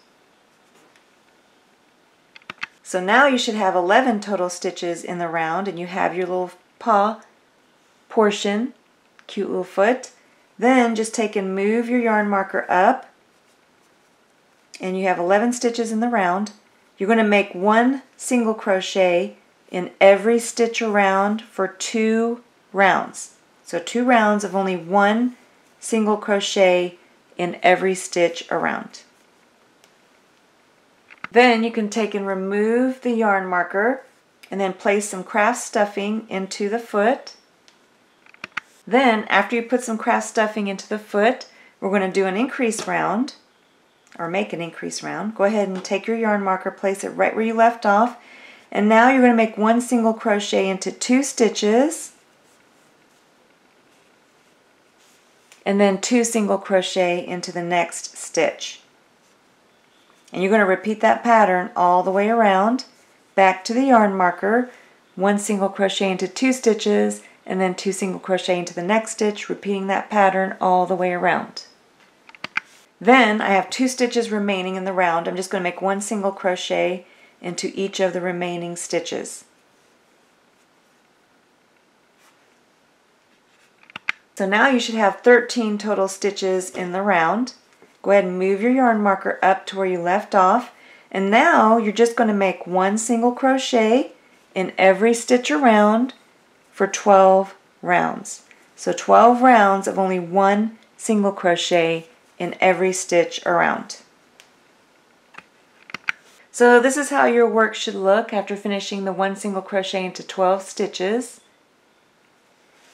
So now you should have 11 total stitches in the round, and you have your little paw portion, cute little foot. Then just take and move your yarn marker up, and you have 11 stitches in the round. You're going to make 1 single crochet in every stitch around for 2 rounds. So 2 rounds of only 1 single crochet in every stitch around. Then you can take and remove the yarn marker and then place some craft stuffing into the foot. Then after you put some craft stuffing into the foot, we're going to do an increase round, or make an increase round. Go ahead and take your yarn marker, place it right where you left off, and now you're going to make 1 single crochet into 2 stitches, and then 2 single crochet into the next stitch. And you're going to repeat that pattern all the way around, back to the yarn marker, 1 single crochet into 2 stitches, and then 2 single crochet into the next stitch, repeating that pattern all the way around. Then I have 2 stitches remaining in the round. I'm just going to make 1 single crochet into each of the remaining stitches. So now you should have 13 total stitches in the round. Go ahead and move your yarn marker up to where you left off, and now you're just going to make 1 single crochet in every stitch around for 12 rounds. So 12 rounds of only 1 single crochet in every stitch around. So this is how your work should look after finishing the 1 single crochet into 12 stitches.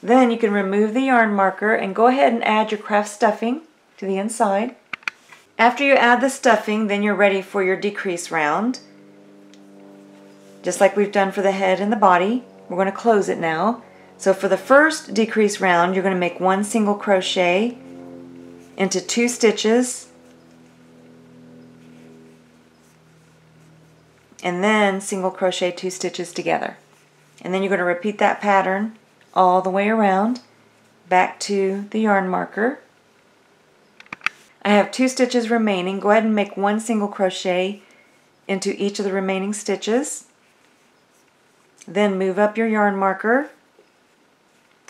Then you can remove the yarn marker and go ahead and add your craft stuffing to the inside. After you add the stuffing, then you're ready for your decrease round. Just like we've done for the head and the body, we're going to close it now. So for the first decrease round, you're going to make 1 single crochet into 2 stitches, and then single crochet 2 stitches together. And then you're going to repeat that pattern all the way around back to the yarn marker. I have 2 stitches remaining. Go ahead and make 1 single crochet into each of the remaining stitches. Then move up your yarn marker,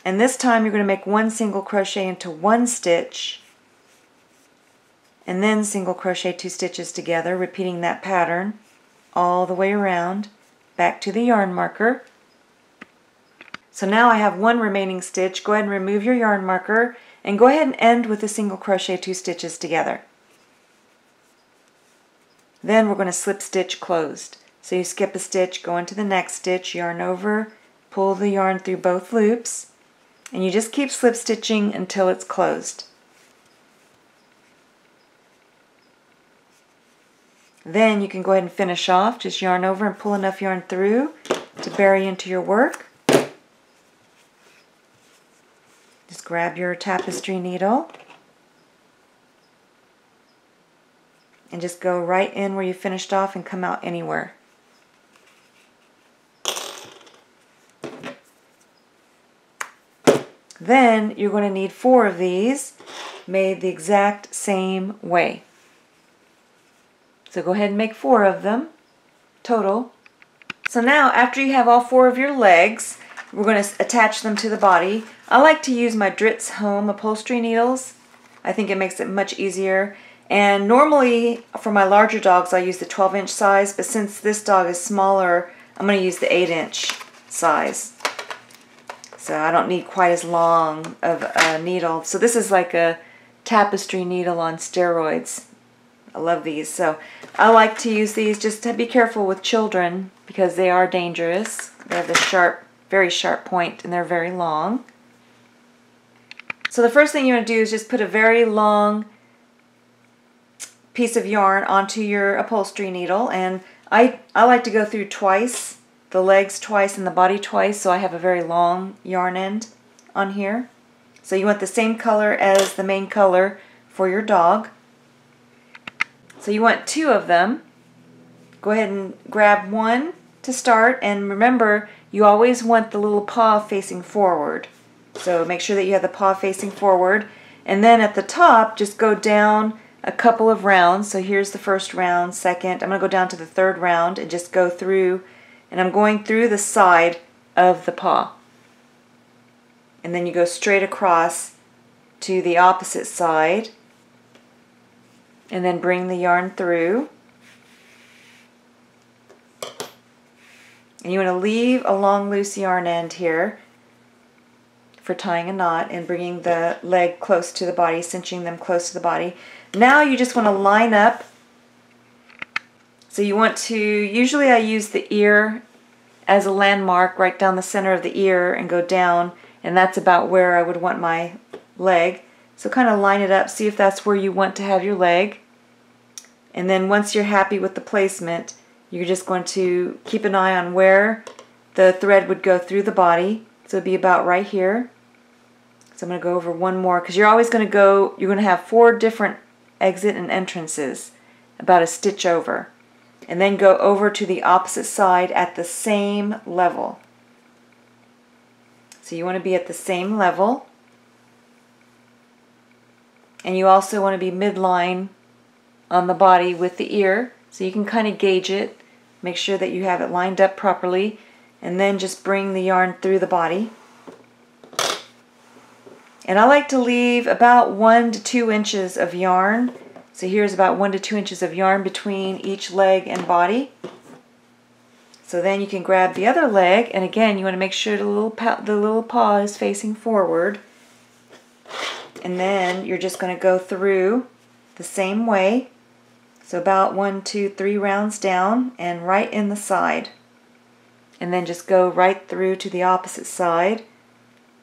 and this time you're going to make 1 single crochet into 1 stitch and then single crochet 2 stitches together, repeating that pattern all the way around back to the yarn marker. So now I have 1 remaining stitch. Go ahead and remove your yarn marker and go ahead and end with a single crochet 2 stitches together. Then we're going to slip stitch closed. So you skip a stitch, go into the next stitch, yarn over, pull the yarn through both loops, and you just keep slip stitching until it's closed. Then you can go ahead and finish off. Just yarn over and pull enough yarn through to bury into your work. Just grab your tapestry needle and just go right in where you finished off and come out anywhere. Then you're going to need 4 of these made the exact same way. So go ahead and make 4 of them total. So now after you have all 4 of your legs, we're going to attach them to the body. I like to use my Dritz Home upholstery needles. I think it makes it much easier. And normally for my larger dogs I use the 12-inch size, but since this dog is smaller I'm going to use the 8-inch size. So I don't need quite as long of a needle. So this is like a tapestry needle on steroids. I love these. So I like to use these. Just to be careful with children because they are dangerous. They have the sharp, very sharp point, and they're very long. So the first thing you want to do is just put a very long piece of yarn onto your upholstery needle, and I like to go through twice. The legs twice and the body twice, so I have a very long yarn end on here. So you want the same color as the main color for your dog. So you want 2 of them. Go ahead and grab 1 to start, and remember you always want the little paw facing forward. So make sure that you have the paw facing forward, and then at the top just go down a couple of rounds. So here's the first round, second, I'm going to go down to the third round and just go through. And I'm going through the side of the paw, and then you go straight across to the opposite side and then bring the yarn through, and you want to leave a long loose yarn end here for tying a knot and bringing the leg close to the body, cinching them close to the body. Now you just want to line up. So you want to, usually I use the ear as a landmark right down the center of the ear and go down, and that's about where I would want my leg. So kind of line it up, see if that's where you want to have your leg. And then once you're happy with the placement, you're just going to keep an eye on where the thread would go through the body. So it'd be about right here. So I'm going to go over 1 more because you're always going to go, you're going to have 4 different exit and entrances, about a stitch over. And then go over to the opposite side at the same level. So you want to be at the same level, and you also want to be midline on the body with the ear, so you can kind of gauge it, make sure that you have it lined up properly, and then just bring the yarn through the body. And I like to leave about 1 to 2 inches of yarn. So here's about 1 to 2 inches of yarn between each leg and body. So then you can grab the other leg, and again you want to make sure the little paw is facing forward. And then you're just going to go through the same way. So about 1, 2, 3 rounds down and right in the side. And then just go right through to the opposite side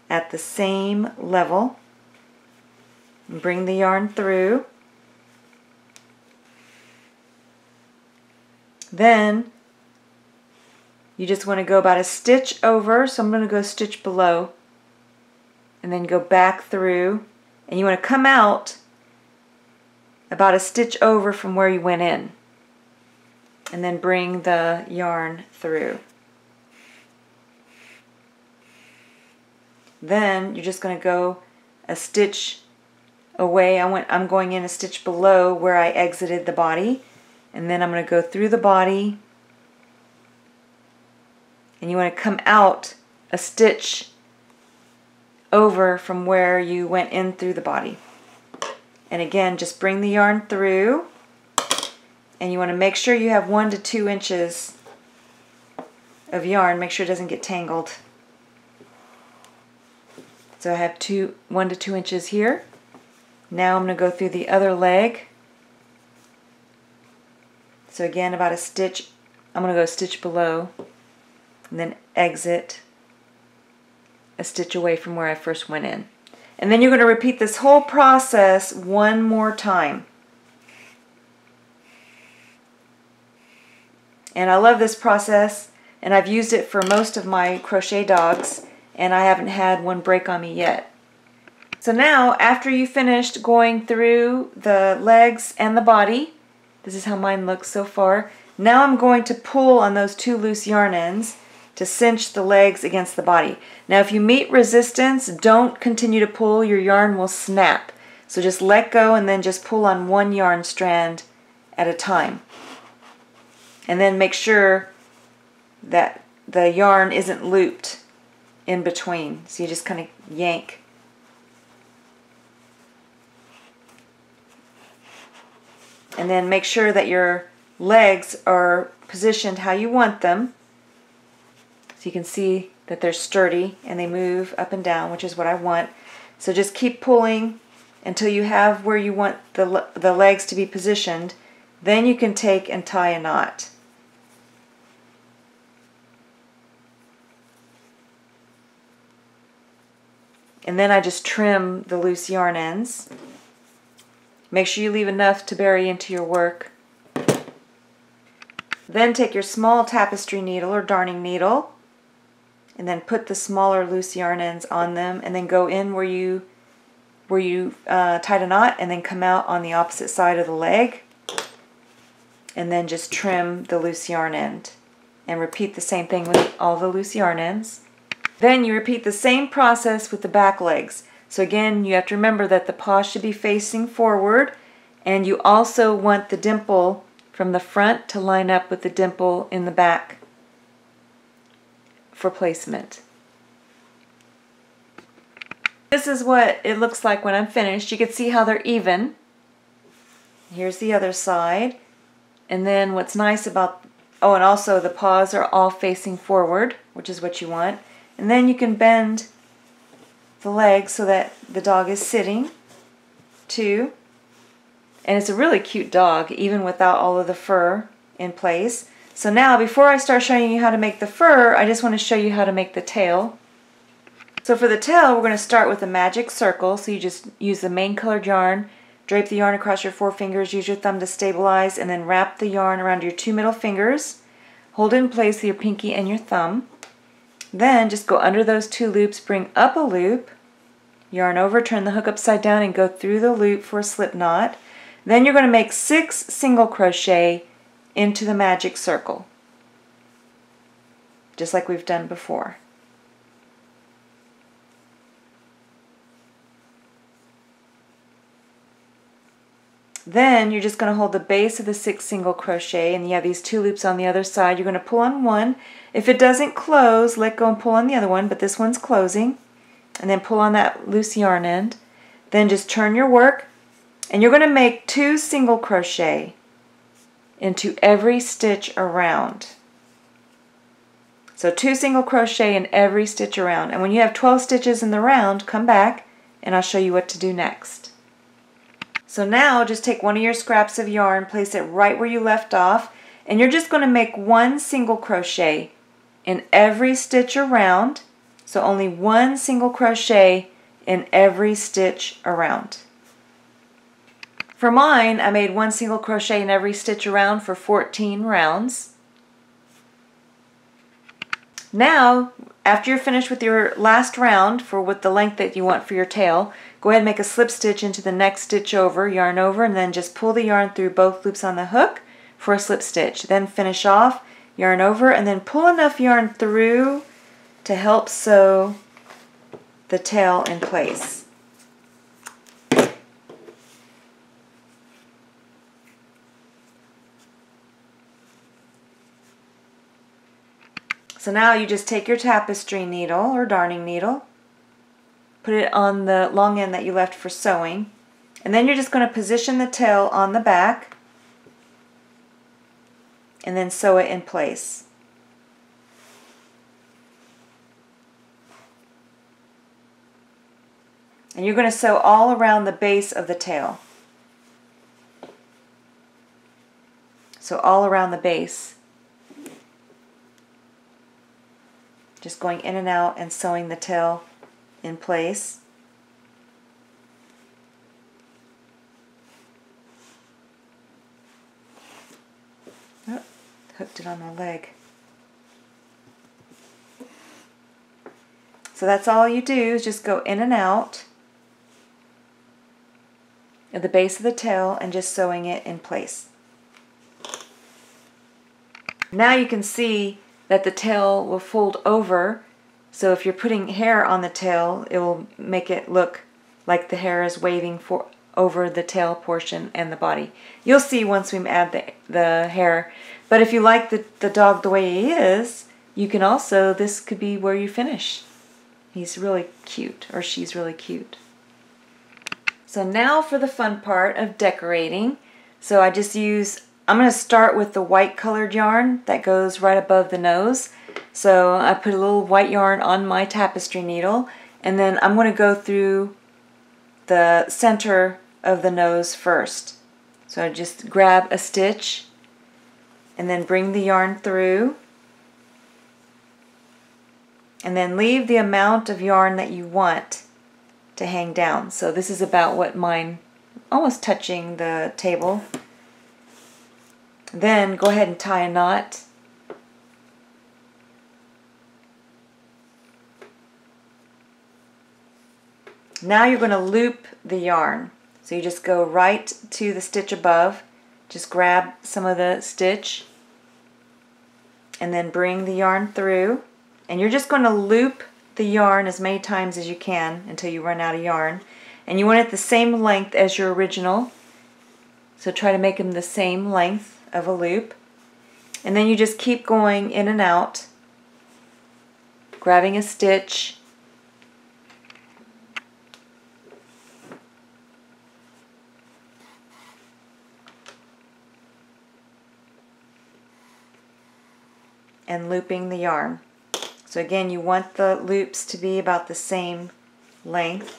at the same level. And bring the yarn through. Then you just want to go about a stitch over, so I'm going to go stitch below and then go back through, and you want to come out about a stitch over from where you went in. and then bring the yarn through. Then you're just going to go a stitch away. I'm going in a stitch below where I exited the body, and then I'm going to go through the body, and you want to come out a stitch over from where you went in through the body. And again, just bring the yarn through, and you want to make sure you have 1 to 2 inches of yarn. Make sure it doesn't get tangled. So I have 1 to 2 inches here. Now I'm going to go through the other leg. So again, about a stitch, I'm going to go a stitch below and then exit a stitch away from where I first went in. And then you're going to repeat this whole process one more time. And I love this process, and I've used it for most of my crochet dogs, and I haven't had one break on me yet. So now, after you finished going through the legs and the body, this is how mine looks so far. Now I'm going to pull on those 2 loose yarn ends to cinch the legs against the body. Now if you meet resistance, don't continue to pull, your yarn will snap. So just let go and then just pull on 1 yarn strand at a time. And then make sure that the yarn isn't looped in between. So you just kind of yank. And then make sure that your legs are positioned how you want them, so you can see that they're sturdy and they move up and down, which is what I want. So just keep pulling until you have where you want the legs to be positioned. Then you can take and tie a knot. And then I just trim the loose yarn ends. Make sure you leave enough to bury into your work. Then take your small tapestry needle or darning needle and then put the smaller loose yarn ends on them, and then go in where you tied a knot, and then come out on the opposite side of the leg, and then just trim the loose yarn end. And repeat the same thing with all the loose yarn ends. Then you repeat the same process with the back legs. So again, you have to remember that the paw should be facing forward, and you also want the dimple from the front to line up with the dimple in the back for placement. This is what it looks like when I'm finished. You can see how they're even. Here's the other side. And then what's nice about, oh, and also the paws are all facing forward, which is what you want. And then you can bend the leg so that the dog is sitting too. And it's a really cute dog, even without all of the fur in place. So now, before I start showing you how to make the fur, I just want to show you how to make the tail. So for the tail, we're going to start with a magic circle. So you just use the main colored yarn, drape the yarn across your 4 fingers, use your thumb to stabilize, and then wrap the yarn around your 2 middle fingers. Hold it in place with your pinky and your thumb. Then just go under those 2 loops, bring up a loop, yarn over, turn the hook upside down, and go through the loop for a slip knot. Then you're going to make 6 single crochet into the magic circle, just like we've done before. Then you're just going to hold the base of the 6 single crochet, and you have these 2 loops on the other side. You're going to pull on 1. If it doesn't close, let go and pull on the other one, but this one's closing. And then pull on that loose yarn end. Then just turn your work, and you're going to make 2 single crochet into every stitch around. So 2 single crochet in every stitch around. And when you have 12 stitches in the round, come back and I'll show you what to do next. So now just take one of your scraps of yarn, place it right where you left off, and you're just going to make 1 single crochet in every stitch around. So only 1 single crochet in every stitch around. For mine, I made 1 single crochet in every stitch around for 14 rounds. Now, after you're finished with your last round for with the length that you want for your tail, go ahead and make a slip stitch into the next stitch over, yarn over, and then just pull the yarn through both loops on the hook for a slip stitch, then finish off, yarn over, and then pull enough yarn through to help sew the tail in place. So now you just take your tapestry needle or darning needle, put it on the long end that you left for sewing, and then you're just going to position the tail on the back and then sew it in place. And you're going to sew all around the base of the tail. So all around the base. Just going in and out and sewing the tail in place. Oh, hooked it on my leg. So that's all you do is just go in and out at the base of the tail and just sewing it in place. Now you can see that the tail will fold over, so if you're putting hair on the tail, it will make it look like the hair is waving over the tail portion and the body. You'll see once we add the hair, but if you like the dog the way he is, you can also, this could be where you finish. He's really cute, or she's really cute. So now for the fun part of decorating. So I'm going to start with the white colored yarn that goes right above the nose. So I put a little white yarn on my tapestry needle, and then I'm going to go through the center of the nose first. So I just grab a stitch and then bring the yarn through, and then leave the amount of yarn that you want to hang down. So this is about what mine, almost touching the table. Then go ahead and tie a knot. Now you're going to loop the yarn. So you just go right to the stitch above, just grab some of the stitch, and then bring the yarn through. And you're just going to loop the yarn as many times as you can until you run out of yarn. And you want it the same length as your original, so try to make them the same length of a loop. And then you just keep going in and out, grabbing a stitch, and looping the yarn. So again, you want the loops to be about the same length.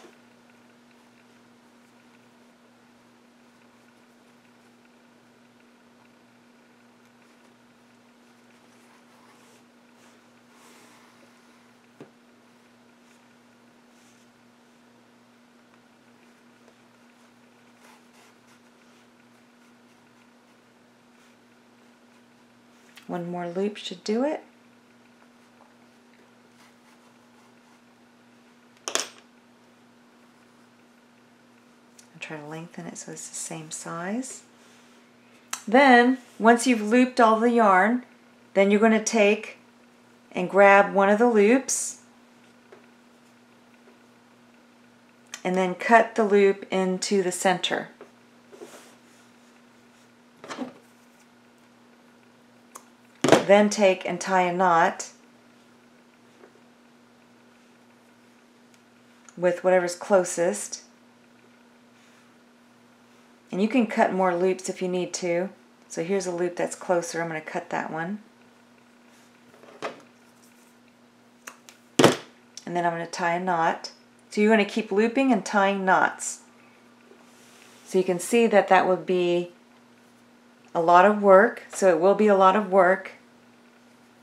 One more loop should do it. I'll try to lengthen it so it's the same size. Then, once you've looped all the yarn, then you're going to take and grab one of the loops and then cut the loop into the center. Then take and tie a knot with whatever's closest. And you can cut more loops if you need to. So here's a loop that's closer. I'm going to cut that one. And then I'm going to tie a knot. So you're going to keep looping and tying knots. So you can see that that would be a lot of work. So it will be a lot of work.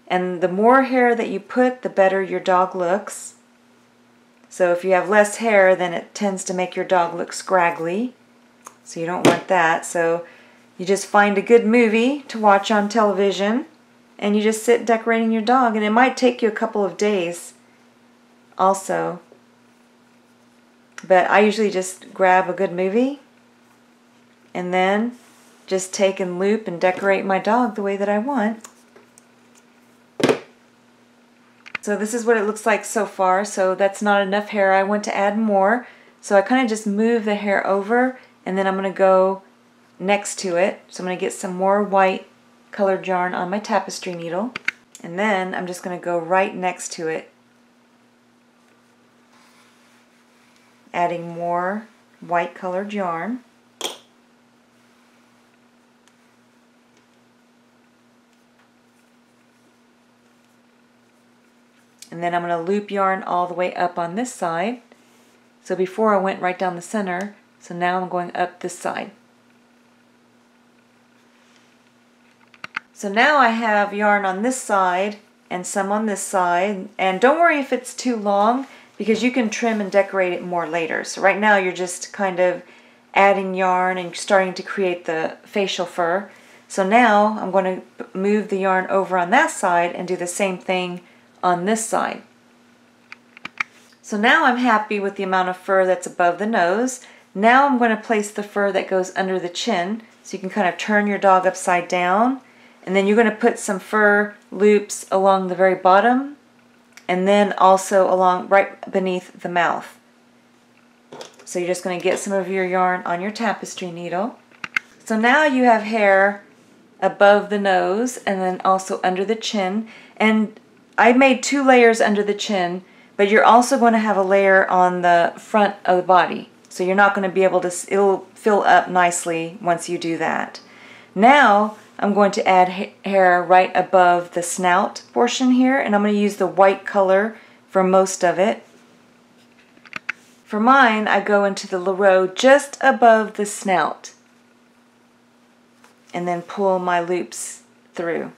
And the more hair that you put, the better your dog looks. So if you have less hair, then it tends to make your dog look scraggly. So you don't want that. So you just find a good movie to watch on television, and you just sit decorating your dog. And it might take you a couple of days also. But I usually just grab a good movie and then just take and loop and decorate my dog the way that I want. So this is what it looks like so far. So that's not enough hair. I want to add more. So I kind of just move the hair over, and then I'm going to go next to it. So I'm going to get some more white colored yarn on my tapestry needle, and then I'm just going to go right next to it, adding more white colored yarn. And then I'm going to loop yarn all the way up on this side. So before I went right down the center, so now I'm going up this side. So now I have yarn on this side and some on this side, and don't worry if it's too long because you can trim and decorate it more later. So right now you're just kind of adding yarn and starting to create the facial fur. So now I'm going to move the yarn over on that side and do the same thing on this side. So now I'm happy with the amount of fur that's above the nose. Now I'm going to place the fur that goes under the chin, so you can kind of turn your dog upside down, and then you're going to put some fur loops along the very bottom and then also along right beneath the mouth. So you're just going to get some of your yarn on your tapestry needle. So now you have hair above the nose and then also under the chin, and I made two layers under the chin, but you're also going to have a layer on the front of the body. So you're not going to be able to, it'll fill up nicely once you do that. Now I'm going to add hair right above the snout portion here, and I'm going to use the white color for most of it. For mine, I go into the row just above the snout and then pull my loops through.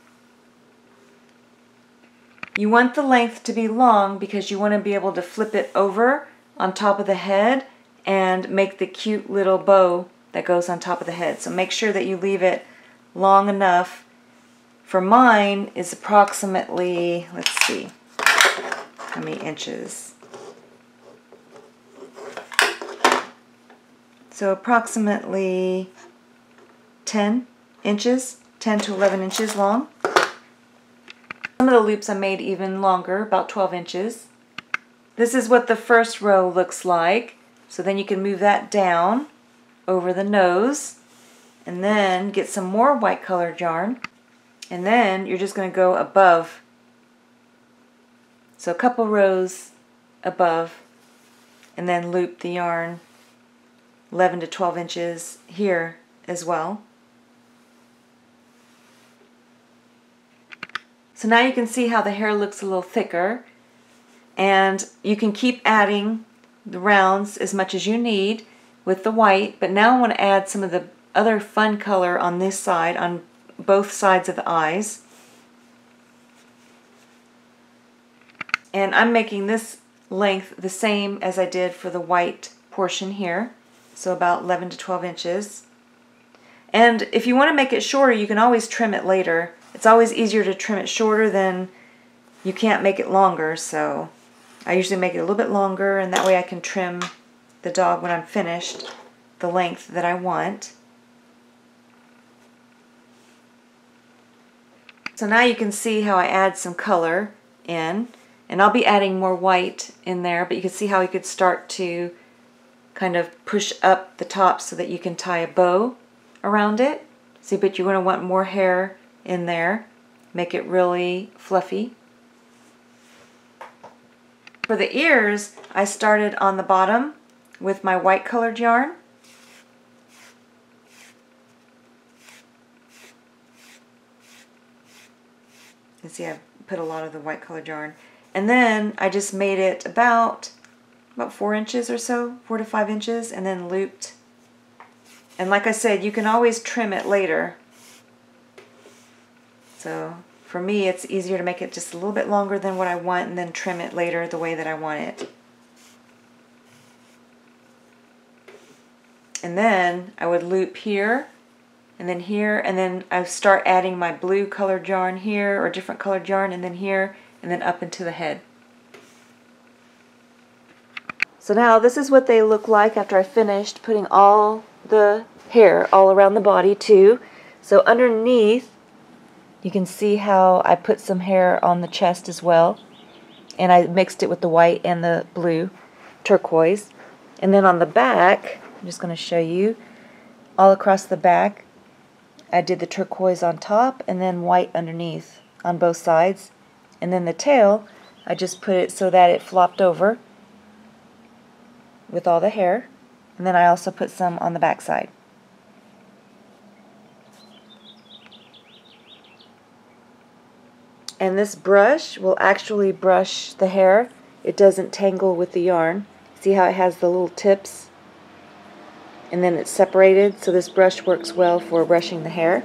You want the length to be long because you want to be able to flip it over on top of the head and make the cute little bow that goes on top of the head. So make sure that you leave it long enough. For mine is approximately, let's see, how many inches? So approximately 10 inches, 10 to 11 inches long. Some of the loops I made even longer, about 12 inches. This is what the first row looks like. So then you can move that down over the nose and then get some more white colored yarn, and then you're just going to go above. So a couple rows above, and then loop the yarn 11 to 12 inches here as well. So now you can see how the hair looks a little thicker, and you can keep adding the rounds as much as you need with the white, but now I want to add some of the other fun color on this side, on both sides of the eyes. And I'm making this length the same as I did for the white portion here, so about 11 to 12 inches. And if you want to make it shorter, you can always trim it later. It's always easier to trim it shorter than you can't make it longer, so I usually make it a little bit longer, and that way I can trim the dog when I'm finished the length that I want. So now you can see how I add some color in, and I'll be adding more white in there, but you can see how you could start to kind of push up the top so that you can tie a bow around it. See, but you're going to want more hair in there, make it really fluffy. For the ears, I started on the bottom with my white colored yarn, and see I put a lot of the white colored yarn, and then I just made it about 4 inches or so, 4 to 5 inches, and then looped. And like I said, you can always trim it later. So for me, it's easier to make it just a little bit longer than what I want and then trim it later the way that I want it. And then I would loop here, and then I start adding my blue colored yarn here, or different colored yarn, and then here, and then up into the head. So now this is what they look like after I finished putting all the hair all around the body too. So underneath, you can see how I put some hair on the chest as well, and I mixed it with the white and the blue turquoise. And then on the back, I'm just going to show you, all across the back, I did the turquoise on top and then white underneath on both sides. And then the tail, I just put it so that it flopped over with all the hair. And then I also put some on the back side. And this brush will actually brush the hair. It doesn't tangle with the yarn. See how it has the little tips? And then it's separated, so this brush works well for brushing the hair.